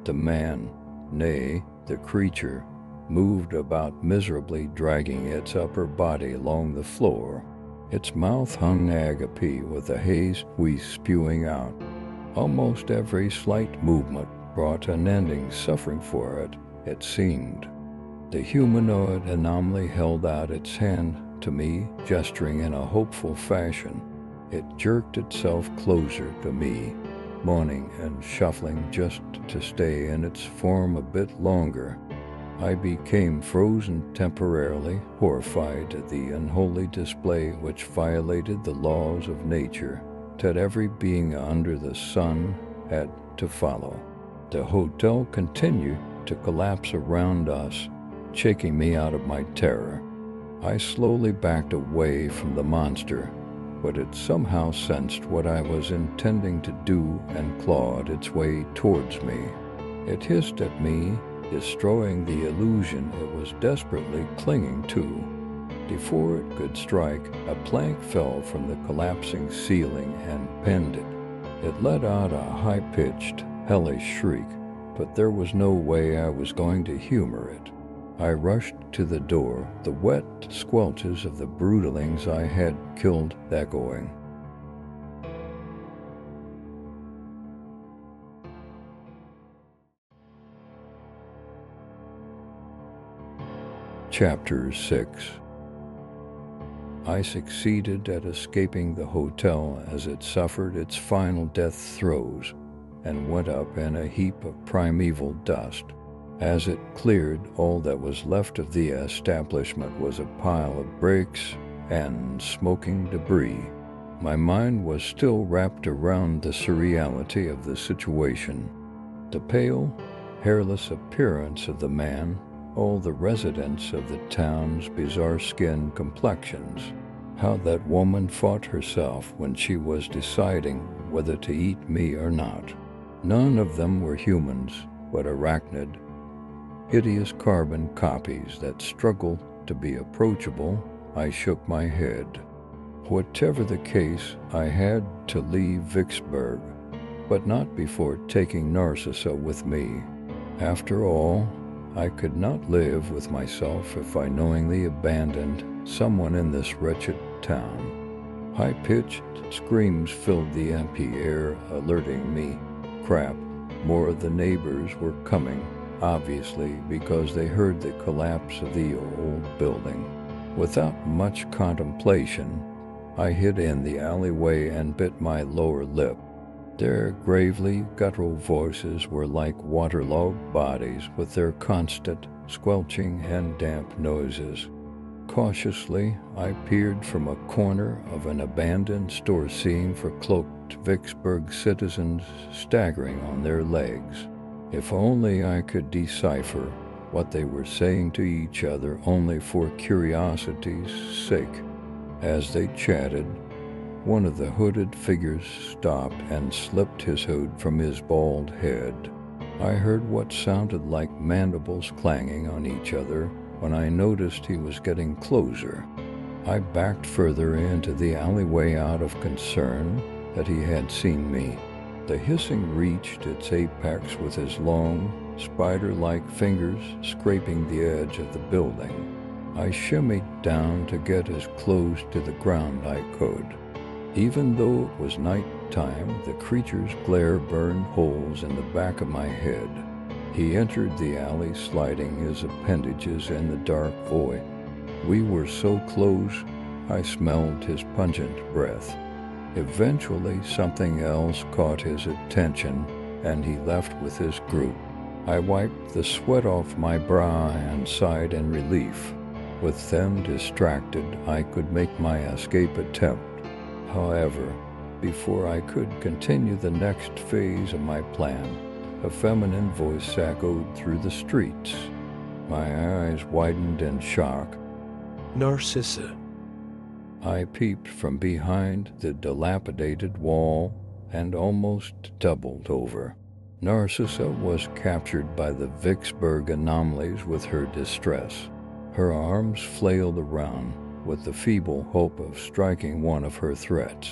The man, nay, the creature, moved about miserably, dragging its upper body along the floor. Its mouth hung agape with the haze we spewing out. Almost every slight movement brought an ending suffering for it, it seemed. The humanoid anomaly held out its hand to me, gesturing in a hopeful fashion. It jerked itself closer to me, moaning and shuffling just to stay in its form a bit longer. I became frozen temporarily, horrified at the unholy display which violated the laws of nature that every being under the sun had to follow. The hotel continued to collapse around us, shaking me out of my terror. I slowly backed away from the monster, but it somehow sensed what I was intending to do and clawed its way towards me. It hissed at me, destroying the illusion it was desperately clinging to. Before it could strike, a plank fell from the collapsing ceiling and pinned it. It let out a high-pitched, hellish shriek, but there was no way I was going to humor it. I rushed to the door, the wet squelches of the broodlings I had killed echoing. Chapter 6. I succeeded at escaping the hotel as it suffered its final death throes and went up in a heap of primeval dust. As it cleared, all that was left of the establishment was a pile of bricks and smoking debris. My mind was still wrapped around the surreality of the situation. The pale, hairless appearance of the man, all the residents of the town's bizarre skin complexions, how that woman fought herself when she was deciding whether to eat me or not. None of them were humans, but arachnid, hideous carbon copies that struggled to be approachable. I shook my head. Whatever the case, I had to leave Vicksburg, but not before taking Narcissa with me. After all, I could not live with myself if I knowingly abandoned someone in this wretched town. High-pitched screams filled the empty air, alerting me. Crap, more of the neighbors were coming, obviously because they heard the collapse of the old building. Without much contemplation, I hid in the alleyway and bit my lower lip. Their gravely guttural voices were like waterlogged bodies with their constant squelching and damp noises. Cautiously, I peered from a corner of an abandoned store, seeing for cloaked Vicksburg citizens staggering on their legs. If only I could decipher what they were saying to each other, only for curiosity's sake. As they chatted, one of the hooded figures stopped and slipped his hood from his bald head. I heard what sounded like mandibles clanging on each other when I noticed he was getting closer. I backed further into the alleyway out of concern that he had seen me. The hissing reached its apex with his long, spider-like fingers scraping the edge of the building. I shimmied down to get as close to the ground I could. Even though it was night time, the creature's glare burned holes in the back of my head. He entered the alley, sliding his appendages in the dark void. We were so close, I smelled his pungent breath. Eventually, something else caught his attention, and he left with his group. I wiped the sweat off my brow and sighed in relief. With them distracted, I could make my escape attempt. However, before I could continue the next phase of my plan, a feminine voice echoed through the streets. My eyes widened in shock. Narcissa. I peeped from behind the dilapidated wall and almost doubled over. Narcissa was captured by the Vicksburg anomalies with her distress. Her arms flailed around with the feeble hope of striking one of her threats.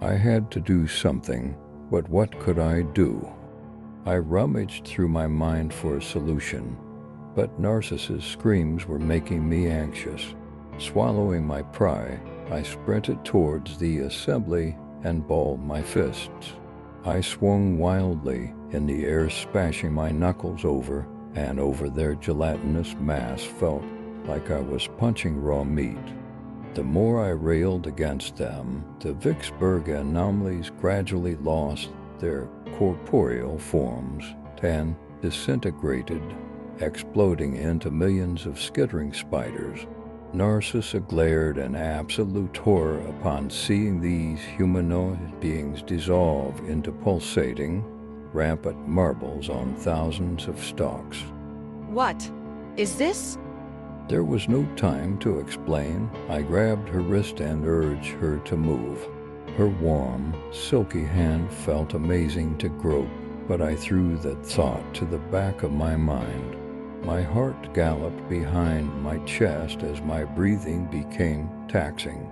I had to do something, but what could I do? I rummaged through my mind for a solution, but Narcissa's screams were making me anxious. Swallowing my pride, I sprinted towards the assembly and balled my fists. I swung wildly in the air, smashing my knuckles over and over their gelatinous mass. Felt like I was punching raw meat. The more I railed against them, the Vicksburg anomalies gradually lost their corporeal forms and disintegrated, exploding into millions of skittering spiders. Narcissa glared in absolute horror upon seeing these humanoid beings dissolve into pulsating, rampant marbles on thousands of stalks. What is this? There was no time to explain. I grabbed her wrist and urged her to move. Her warm, silky hand felt amazing to grope, but I threw that thought to the back of my mind. My heart galloped behind my chest as my breathing became taxing.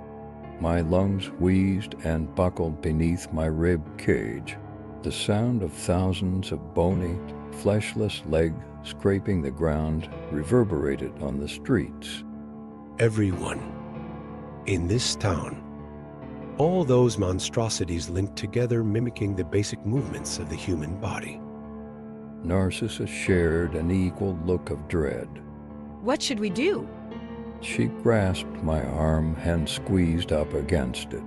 My lungs wheezed and buckled beneath my rib cage. The sound of thousands of bony, fleshless legs scraping the ground reverberated on the streets. Everyone in this town, all those monstrosities linked together, mimicking the basic movements of the human body. Narcissa shared an equal look of dread. What should we do? She grasped my arm and squeezed up against it.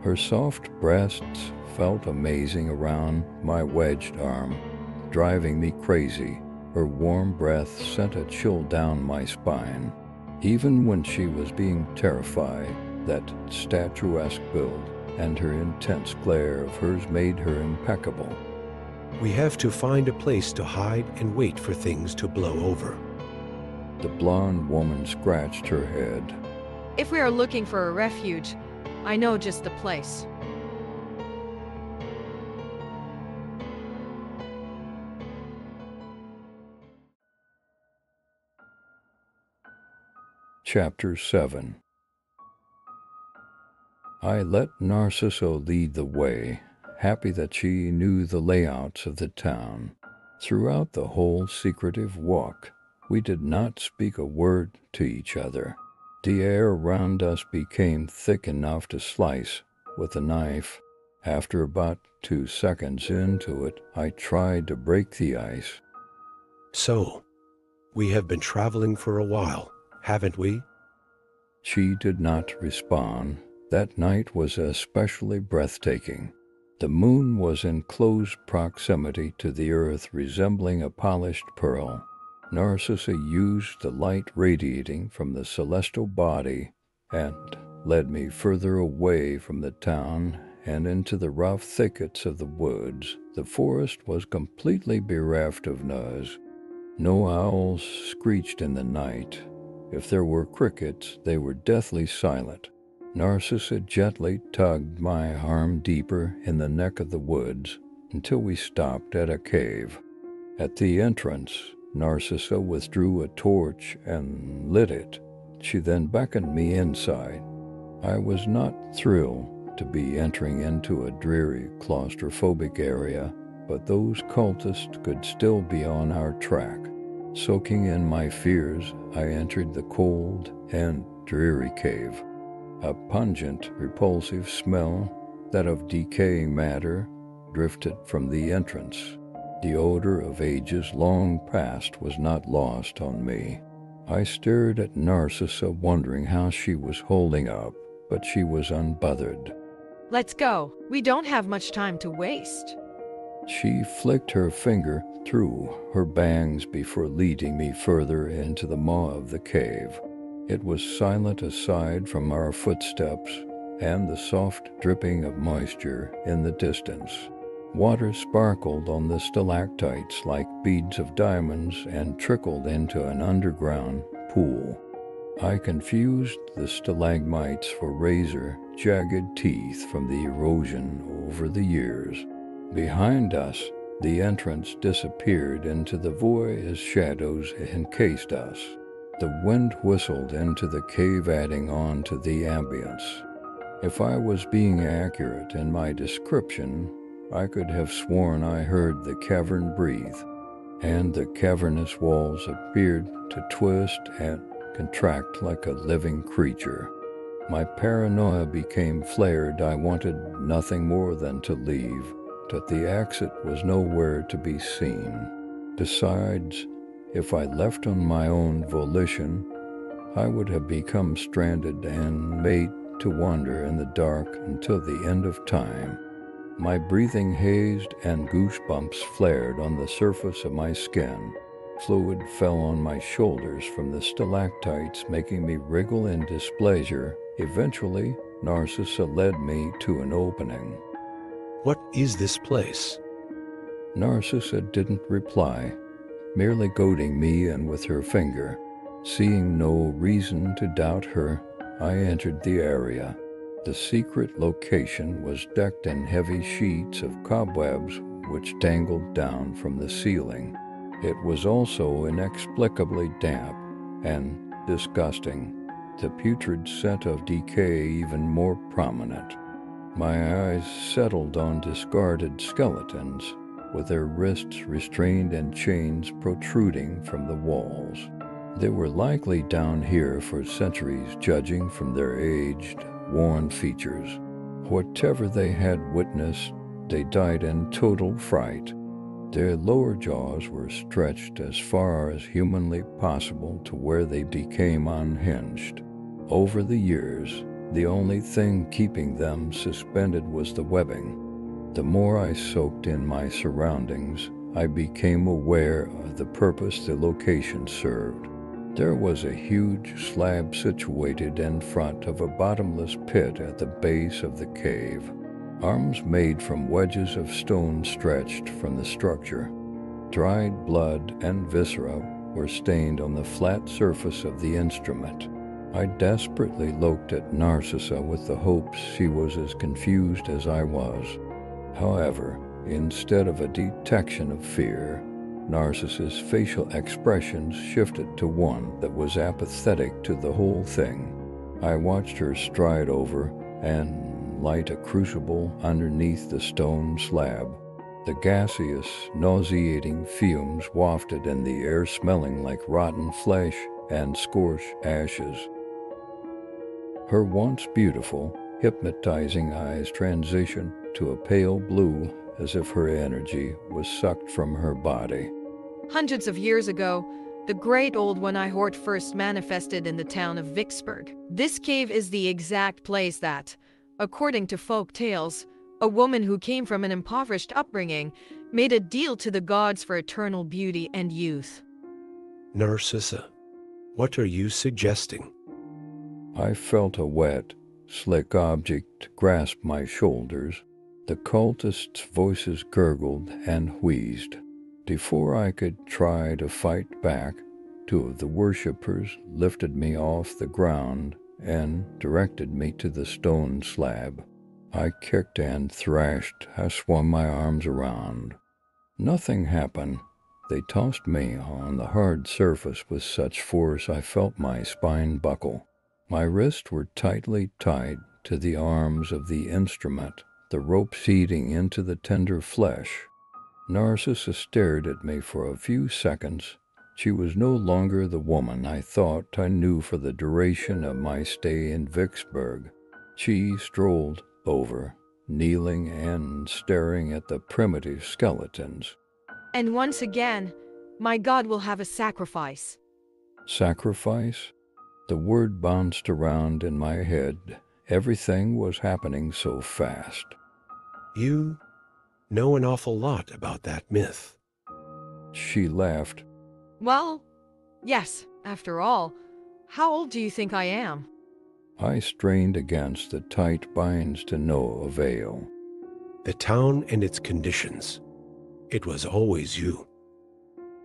Her soft breasts felt amazing around my wedged arm, driving me crazy. Her warm breath sent a chill down my spine. Even when she was being terrified, that statuesque build and her intense glare of hers made her impeccable. We have to find a place to hide and wait for things to blow over. The blonde woman scratched her head. If we are looking for a refuge, I know just the place. Chapter 7. I let Narcissa lead the way, happy that she knew the layouts of the town. Throughout the whole secretive walk, we did not speak a word to each other. The air around us became thick enough to slice with a knife. After about 2 seconds into it, I tried to break the ice. So, we have been traveling for a while, haven't we? She did not respond. That night was especially breathtaking. The moon was in close proximity to the earth, resembling a polished pearl. Narcissa used the light radiating from the celestial body and led me further away from the town and into the rough thickets of the woods. The forest was completely bereft of noise. No owls screeched in the night. If there were crickets, they were deathly silent. Narcissa gently tugged my arm deeper in the neck of the woods until we stopped at a cave. At the entrance, Narcissa withdrew a torch and lit it. She then beckoned me inside. I was not thrilled to be entering into a dreary, claustrophobic area, but those cultists could still be on our track. Soaking in my fears, I entered the cold and dreary cave. A pungent, repulsive smell, that of decaying matter, drifted from the entrance. The odor of ages long past was not lost on me. I stared at Narcissa, wondering how she was holding up, but she was unbothered. Let's go. We don't have much time to waste. She flicked her finger through her bangs before leading me further into the maw of the cave. It was silent aside from our footsteps and the soft dripping of moisture in the distance. Water sparkled on the stalactites like beads of diamonds and trickled into an underground pool. I confused the stalagmites for razor, jagged teeth from the erosion over the years. Behind us, the entrance disappeared into the void as shadows encased us. The wind whistled into the cave, adding on to the ambience. If I was being accurate in my description, I could have sworn I heard the cavern breathe, and the cavernous walls appeared to twist and contract like a living creature. My paranoia became flared. I wanted nothing more than to leave, but the exit was nowhere to be seen. Besides, if I left on my own volition, I would have become stranded and made to wander in the dark until the end of time. My breathing hazed and goosebumps flared on the surface of my skin. Fluid fell on my shoulders from the stalactites, making me wriggle in displeasure. Eventually, Narcissa led me to an opening. "What is this place?" Narcissa didn't reply, merely goading me and with her finger. Seeing no reason to doubt her, I entered the area. The secret location was decked in heavy sheets of cobwebs which dangled down from the ceiling. It was also inexplicably damp and disgusting, the putrid scent of decay even more prominent. My eyes settled on discarded skeletons, with their wrists restrained and chains protruding from the walls. They were likely down here for centuries, judging from their aged, worn features. Whatever they had witnessed, they died in total fright. Their lower jaws were stretched as far as humanly possible to where they became unhinged. Over the years, the only thing keeping them suspended was the webbing. The more I soaked in my surroundings, I became aware of the purpose the location served. There was a huge slab situated in front of a bottomless pit at the base of the cave. Arms made from wedges of stone stretched from the structure. Dried blood and viscera were stained on the flat surface of the instrument. I desperately looked at Narcissa with the hopes she was as confused as I was. However, instead of a detection of fear, Narcissa's facial expressions shifted to one that was apathetic to the whole thing. I watched her stride over and light a crucible underneath the stone slab. The gaseous, nauseating fumes wafted in the air, smelling like rotten flesh and scorched ashes. Her once beautiful, hypnotizing eyes transitioned to a pale blue, as if her energy was sucked from her body. "Hundreds of years ago, the great old one Eihort first manifested in the town of Vicksburg. This cave is the exact place that, according to folk tales, a woman who came from an impoverished upbringing made a deal to the gods for eternal beauty and youth." "Narcissa, what are you suggesting?" I felt a wet, slick object grasped my shoulders. The cultists' voices gurgled and wheezed. Before I could try to fight back, two of the worshippers lifted me off the ground and directed me to the stone slab. I kicked and thrashed. I swung my arms around. Nothing happened. They tossed me on the hard surface with such force I felt my spine buckle. My wrists were tightly tied to the arms of the instrument, the rope seeding into the tender flesh. Narcissa stared at me for a few seconds. She was no longer the woman I thought I knew for the duration of my stay in Vicksburg. She strolled over, kneeling and staring at the primitive skeletons. "And once again, my god will have a sacrifice." "Sacrifice?" The word bounced around in my head. Everything was happening so fast. "You know an awful lot about that myth." She laughed. "Well, yes, after all, How old do you think I am? I strained against the tight binds to no avail. The town and its conditions. It was always you.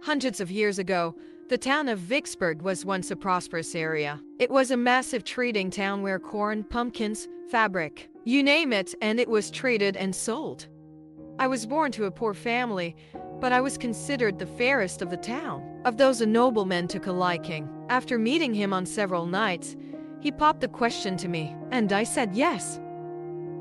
Hundreds of years ago, the town of Vicksburg was once a prosperous area. It was a massive trading town where corn, pumpkins, fabric, you name it, and it was traded and sold. I was born to a poor family, but I was considered the fairest of the town. Of those, a nobleman took a liking. After meeting him on several nights, he popped the question to me, and I said yes.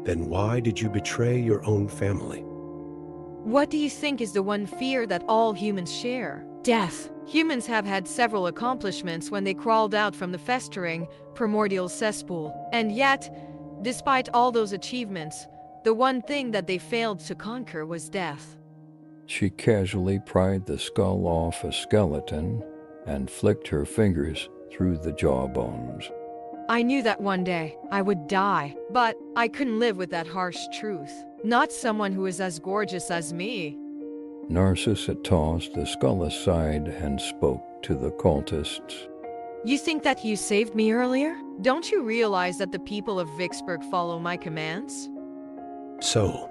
Then why did you betray your own family? What do you think is the one fear that all humans share? Death. Humans have had several accomplishments when they crawled out from the festering, primordial cesspool. And yet, despite all those achievements, the one thing that they failed to conquer was death. She casually pried the skull off a skeleton and flicked her fingers through the jawbones. I knew that one day I would die, but I couldn't live with that harsh truth. Not someone who is as gorgeous as me. Narcissa tossed the skull aside and spoke to the cultists. You think that you saved me earlier? Don't you realize that the people of Vicksburg follow my commands? So,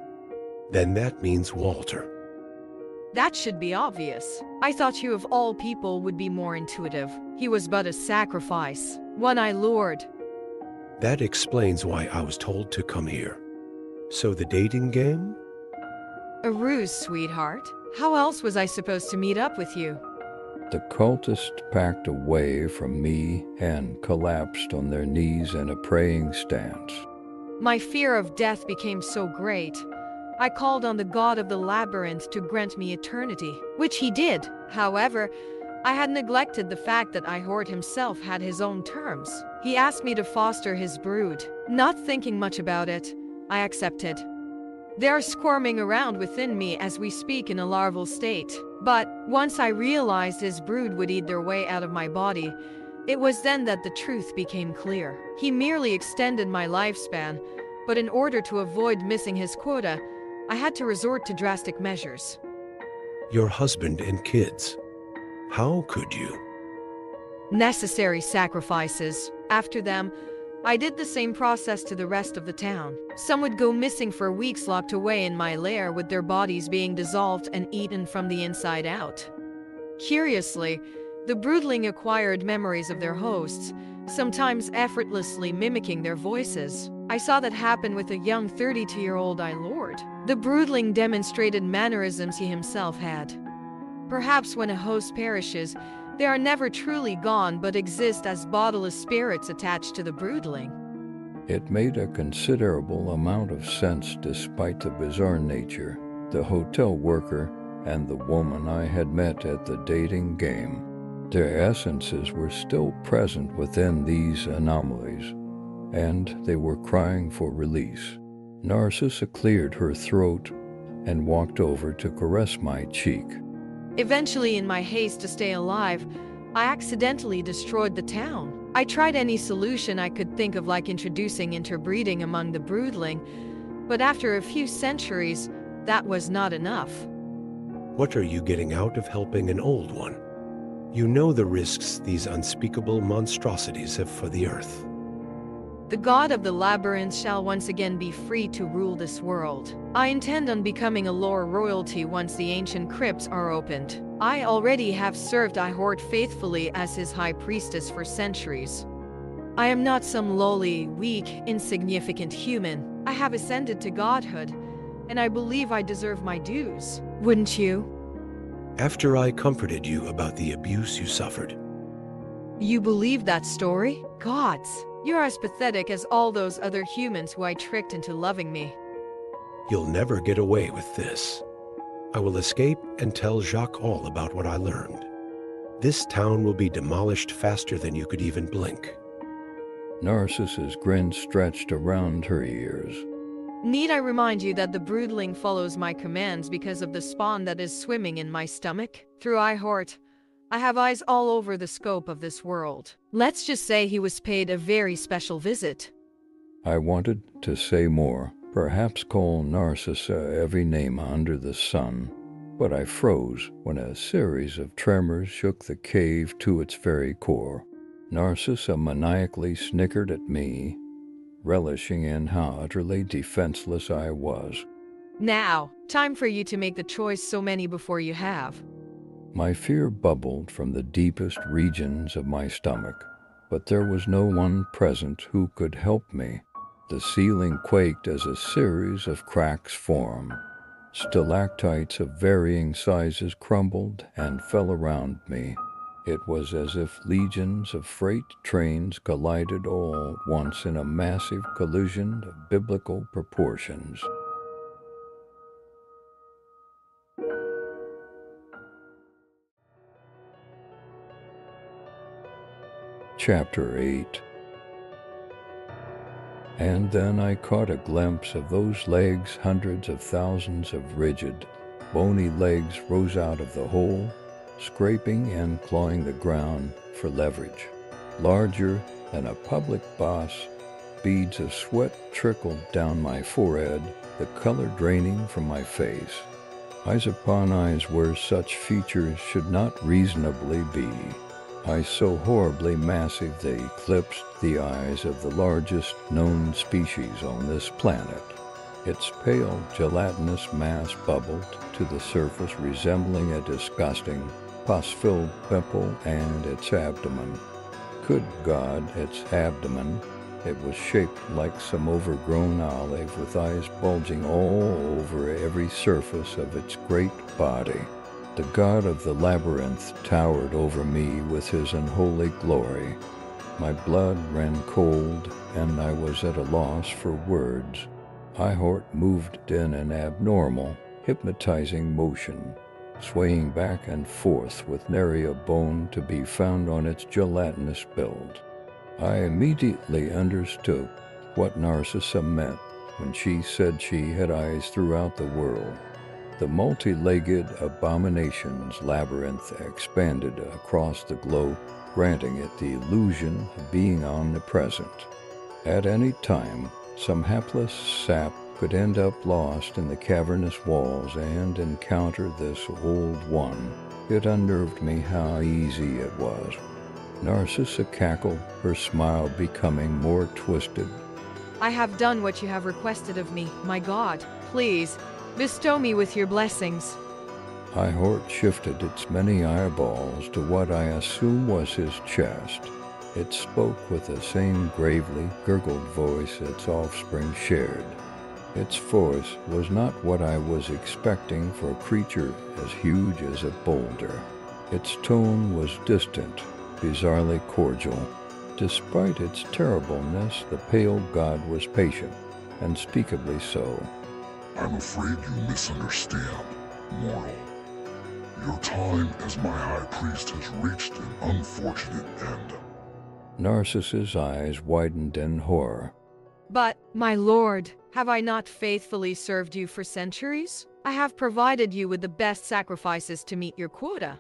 then that means Walter. That should be obvious. I thought you of all people would be more intuitive. He was but a sacrifice, one I lured. That explains why I was told to come here. So the dating game? A ruse, sweetheart. How else was I supposed to meet up with you? The cultists backed away from me and collapsed on their knees in a praying stance. My fear of death became so great, I called on the god of the labyrinth to grant me eternity, which he did. However, I had neglected the fact that Eihort himself had his own terms. He asked me to foster his brood. Not thinking much about it, I accepted. They're squirming around within me as we speak in a larval state. But once I realized his brood would eat their way out of my body, it was then that the truth became clear. He merely extended my lifespan, but in order to avoid missing his quota, I had to resort to drastic measures. Your husband and kids. How could you? Necessary sacrifices. After them, I did the same process to the rest of the town. Some would go missing for weeks, locked away in my lair, with their bodies being dissolved and eaten from the inside out. Curiously, the broodling acquired memories of their hosts, sometimes effortlessly mimicking their voices. I saw that happen with a young 32-year-old I lured. The broodling demonstrated mannerisms he himself had. Perhaps when a host perishes, they are never truly gone, but exist as bodiless spirits attached to the broodling. It made a considerable amount of sense despite the bizarre nature, the hotel worker, and the woman I had met at the dating game. Their essences were still present within these anomalies, and they were crying for release. Narcissa cleared her throat and walked over to caress my cheek. Eventually, in my haste to stay alive, I accidentally destroyed the town. I tried any solution I could think of, like introducing interbreeding among the broodling, but after a few centuries, that was not enough. What are you getting out of helping an old one? You know the risks these unspeakable monstrosities have for the earth. The god of the labyrinth shall once again be free to rule this world. I intend on becoming a lore royalty once the ancient crypts are opened. I already have served Eihort faithfully as his high priestess for centuries. I am not some lowly, weak, insignificant human. I have ascended to godhood, and I believe I deserve my dues. Wouldn't you? After I comforted you about the abuse you suffered. You believe that story? Gods. You're as pathetic as all those other humans who I tricked into loving me. You'll never get away with this. I will escape and tell Jacques all about what I learned. This town will be demolished faster than you could even blink. Narcissa's grin stretched around her ears. Need I remind you that the broodling follows my commands because of the spawn that is swimming in my stomach? Through Eihort, I have eyes all over the scope of this world. Let's just say he was paid a very special visit. I wanted to say more, perhaps call Narcissa every name under the sun, but I froze when a series of tremors shook the cave to its very core. Narcissa maniacally snickered at me, relishing in how utterly defenseless I was. Now, time for you to make the choice so many before you have. My fear bubbled from the deepest regions of my stomach, but there was no one present who could help me. The ceiling quaked as a series of cracks formed. Stalactites of varying sizes crumbled and fell around me. It was as if legions of freight trains collided all at once in a massive collision of biblical proportions. Chapter 8. And then I caught a glimpse of those legs. Hundreds of thousands of rigid, bony legs rose out of the hole, scraping and clawing the ground for leverage. Larger than a public bus, beads of sweat trickled down my forehead, the color draining from my face. Eyes upon eyes where such features should not reasonably be. Eyes so horribly massive they eclipsed the eyes of the largest known species on this planet. Its pale, gelatinous mass bubbled to the surface, resembling a disgusting, pus-filled pimple, and its abdomen. Good God, its abdomen! It was shaped like some overgrown olive, with eyes bulging all over every surface of its great body. The god of the labyrinth towered over me with his unholy glory. My blood ran cold, and I was at a loss for words. Eihort moved in an abnormal, hypnotizing motion, swaying back and forth with nary a bone to be found on its gelatinous build. I immediately understood what Narcissa meant when she said she had eyes throughout the world. The multi-legged abomination's labyrinth expanded across the globe, granting it the illusion of being omnipresent. At any time, some hapless sap could end up lost in the cavernous walls and encounter this old one. It unnerved me how easy it was. Narcissa cackled, her smile becoming more twisted. I have done what you have requested of me, my God. Please, bestow me with your blessings. Eihort shifted its many eyeballs to what I assume was his chest. It spoke with the same gravely gurgled voice its offspring shared. Its voice was not what I was expecting for a creature as huge as a boulder. Its tone was distant, bizarrely cordial. Despite its terribleness, the pale god was patient, and unspeakably so. I'm afraid you misunderstand, mortal. Your time as my high priest has reached an unfortunate end. Narcissa's eyes widened in horror. But, my lord, have I not faithfully served you for centuries? I have provided you with the best sacrifices to meet your quota.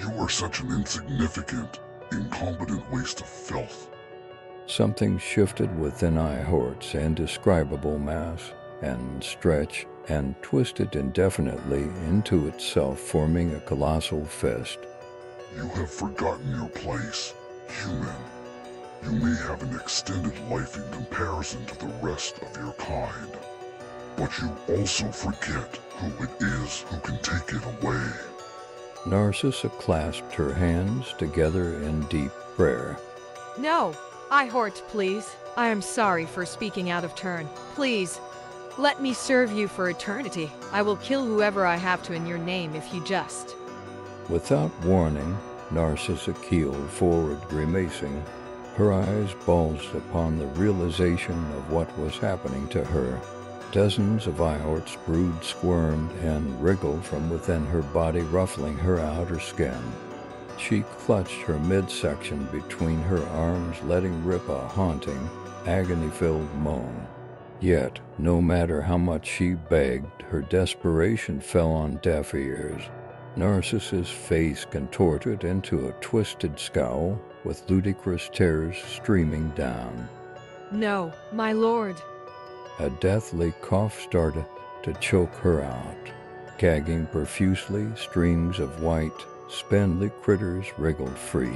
You are such an insignificant, incompetent waste of filth. Something shifted within Eihort's indescribable mass, and stretched and twisted indefinitely into itself, forming a colossal fist. You have forgotten your place, human. You may have an extended life in comparison to the rest of your kind, but you also forget who it is who can take it away. Narcissa clasped her hands together in deep prayer. No, Eihort, please. I am sorry for speaking out of turn. Please, let me serve you for eternity. I will kill whoever I have to in your name if you just... Without warning, Narcissa keeled forward, grimacing. Her eyes bulged upon the realization of what was happening to her. Dozens of Eihort's brood squirmed and wriggled from within her body, ruffling her outer skin. She clutched her midsection between her arms, letting rip a haunting, agony-filled moan. Yet, no matter how much she begged, her desperation fell on deaf ears. Narcissa's face contorted into a twisted scowl, with ludicrous tears streaming down. No, my lord. A deathly cough started to choke her out. Gagging profusely, streams of white, spindly critters wriggled free.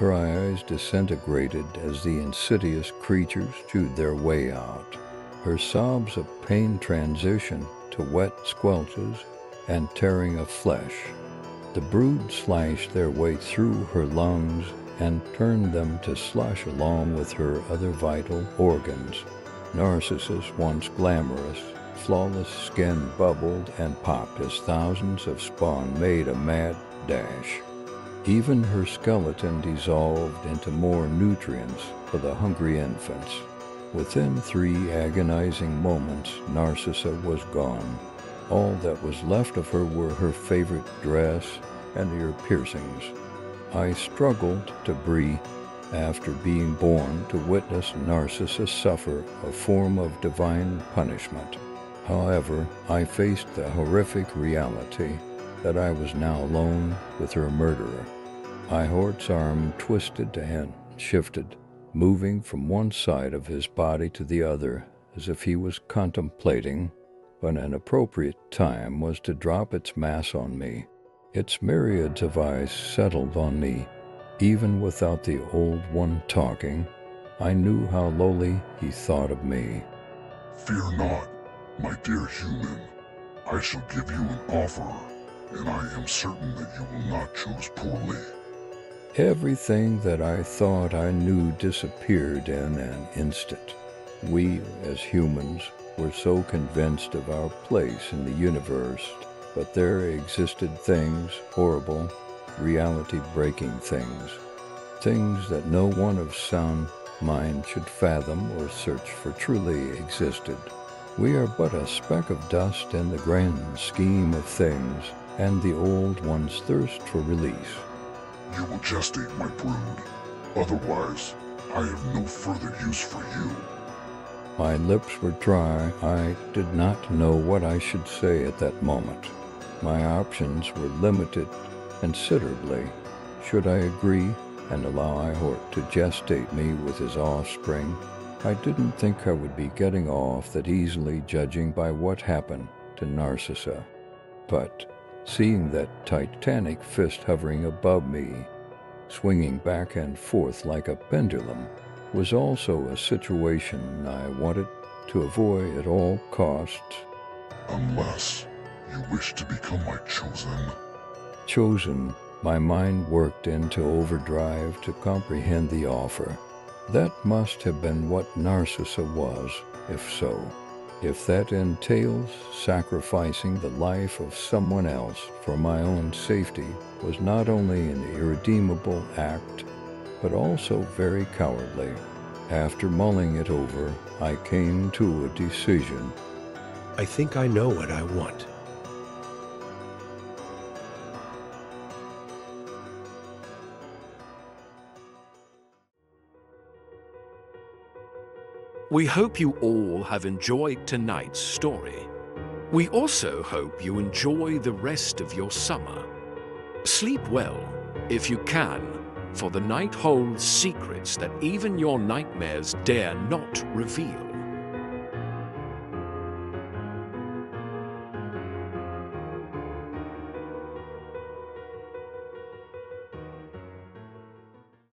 Her eyes disintegrated as the insidious creatures chewed their way out. Her sobs of pain transitioned to wet squelches and tearing of flesh. The brood slashed their way through her lungs and turned them to slush along with her other vital organs. Narcissus, once glamorous, flawless skin bubbled and popped as thousands of spawn made a mad dash. Even her skeleton dissolved into more nutrients for the hungry infants. Within 3 agonizing moments, Narcissa was gone. All that was left of her were her favorite dress and ear piercings. I struggled to breathe after being born to witness Narcissa suffer a form of divine punishment. However, I faced the horrific reality that I was now alone with her murderer. Eihort's arm twisted and shifted, moving from one side of his body to the other as if he was contemplating when an appropriate time was to drop its mass on me. Its myriads of eyes settled on me. Even without the old one talking, I knew how lowly he thought of me. Fear not, my dear human. I shall give you an offer, and I am certain that you will not choose poorly. Everything that I thought I knew disappeared in an instant. We, as humans, were so convinced of our place in the universe, but there existed things, horrible, reality-breaking things. Things that no one of sound mind should fathom or search for truly existed. We are but a speck of dust in the grand scheme of things, and the old one's thirst for release. You will just eat my brood. Otherwise, I have no further use for you. My lips were dry. I did not know what I should say at that moment. My options were limited considerably. Should I agree and allow Eihort to gestate me with his offspring? I didn't think I would be getting off that easily, judging by what happened to Narcissa. But seeing that titanic fist hovering above me, swinging back and forth like a pendulum, was also a situation I wanted to avoid at all costs. Unless you wish to become my chosen. Chosen, my mind worked into overdrive to comprehend the offer. That must have been what Narcissa was, if so. If that entails sacrificing the life of someone else for my own safety, was not only an irredeemable act, but also very cowardly. After mulling it over, I came to a decision. I think I know what I want. We hope you all have enjoyed tonight's story. We also hope you enjoy the rest of your summer. Sleep well, if you can, for the night holds secrets that even your nightmares dare not reveal.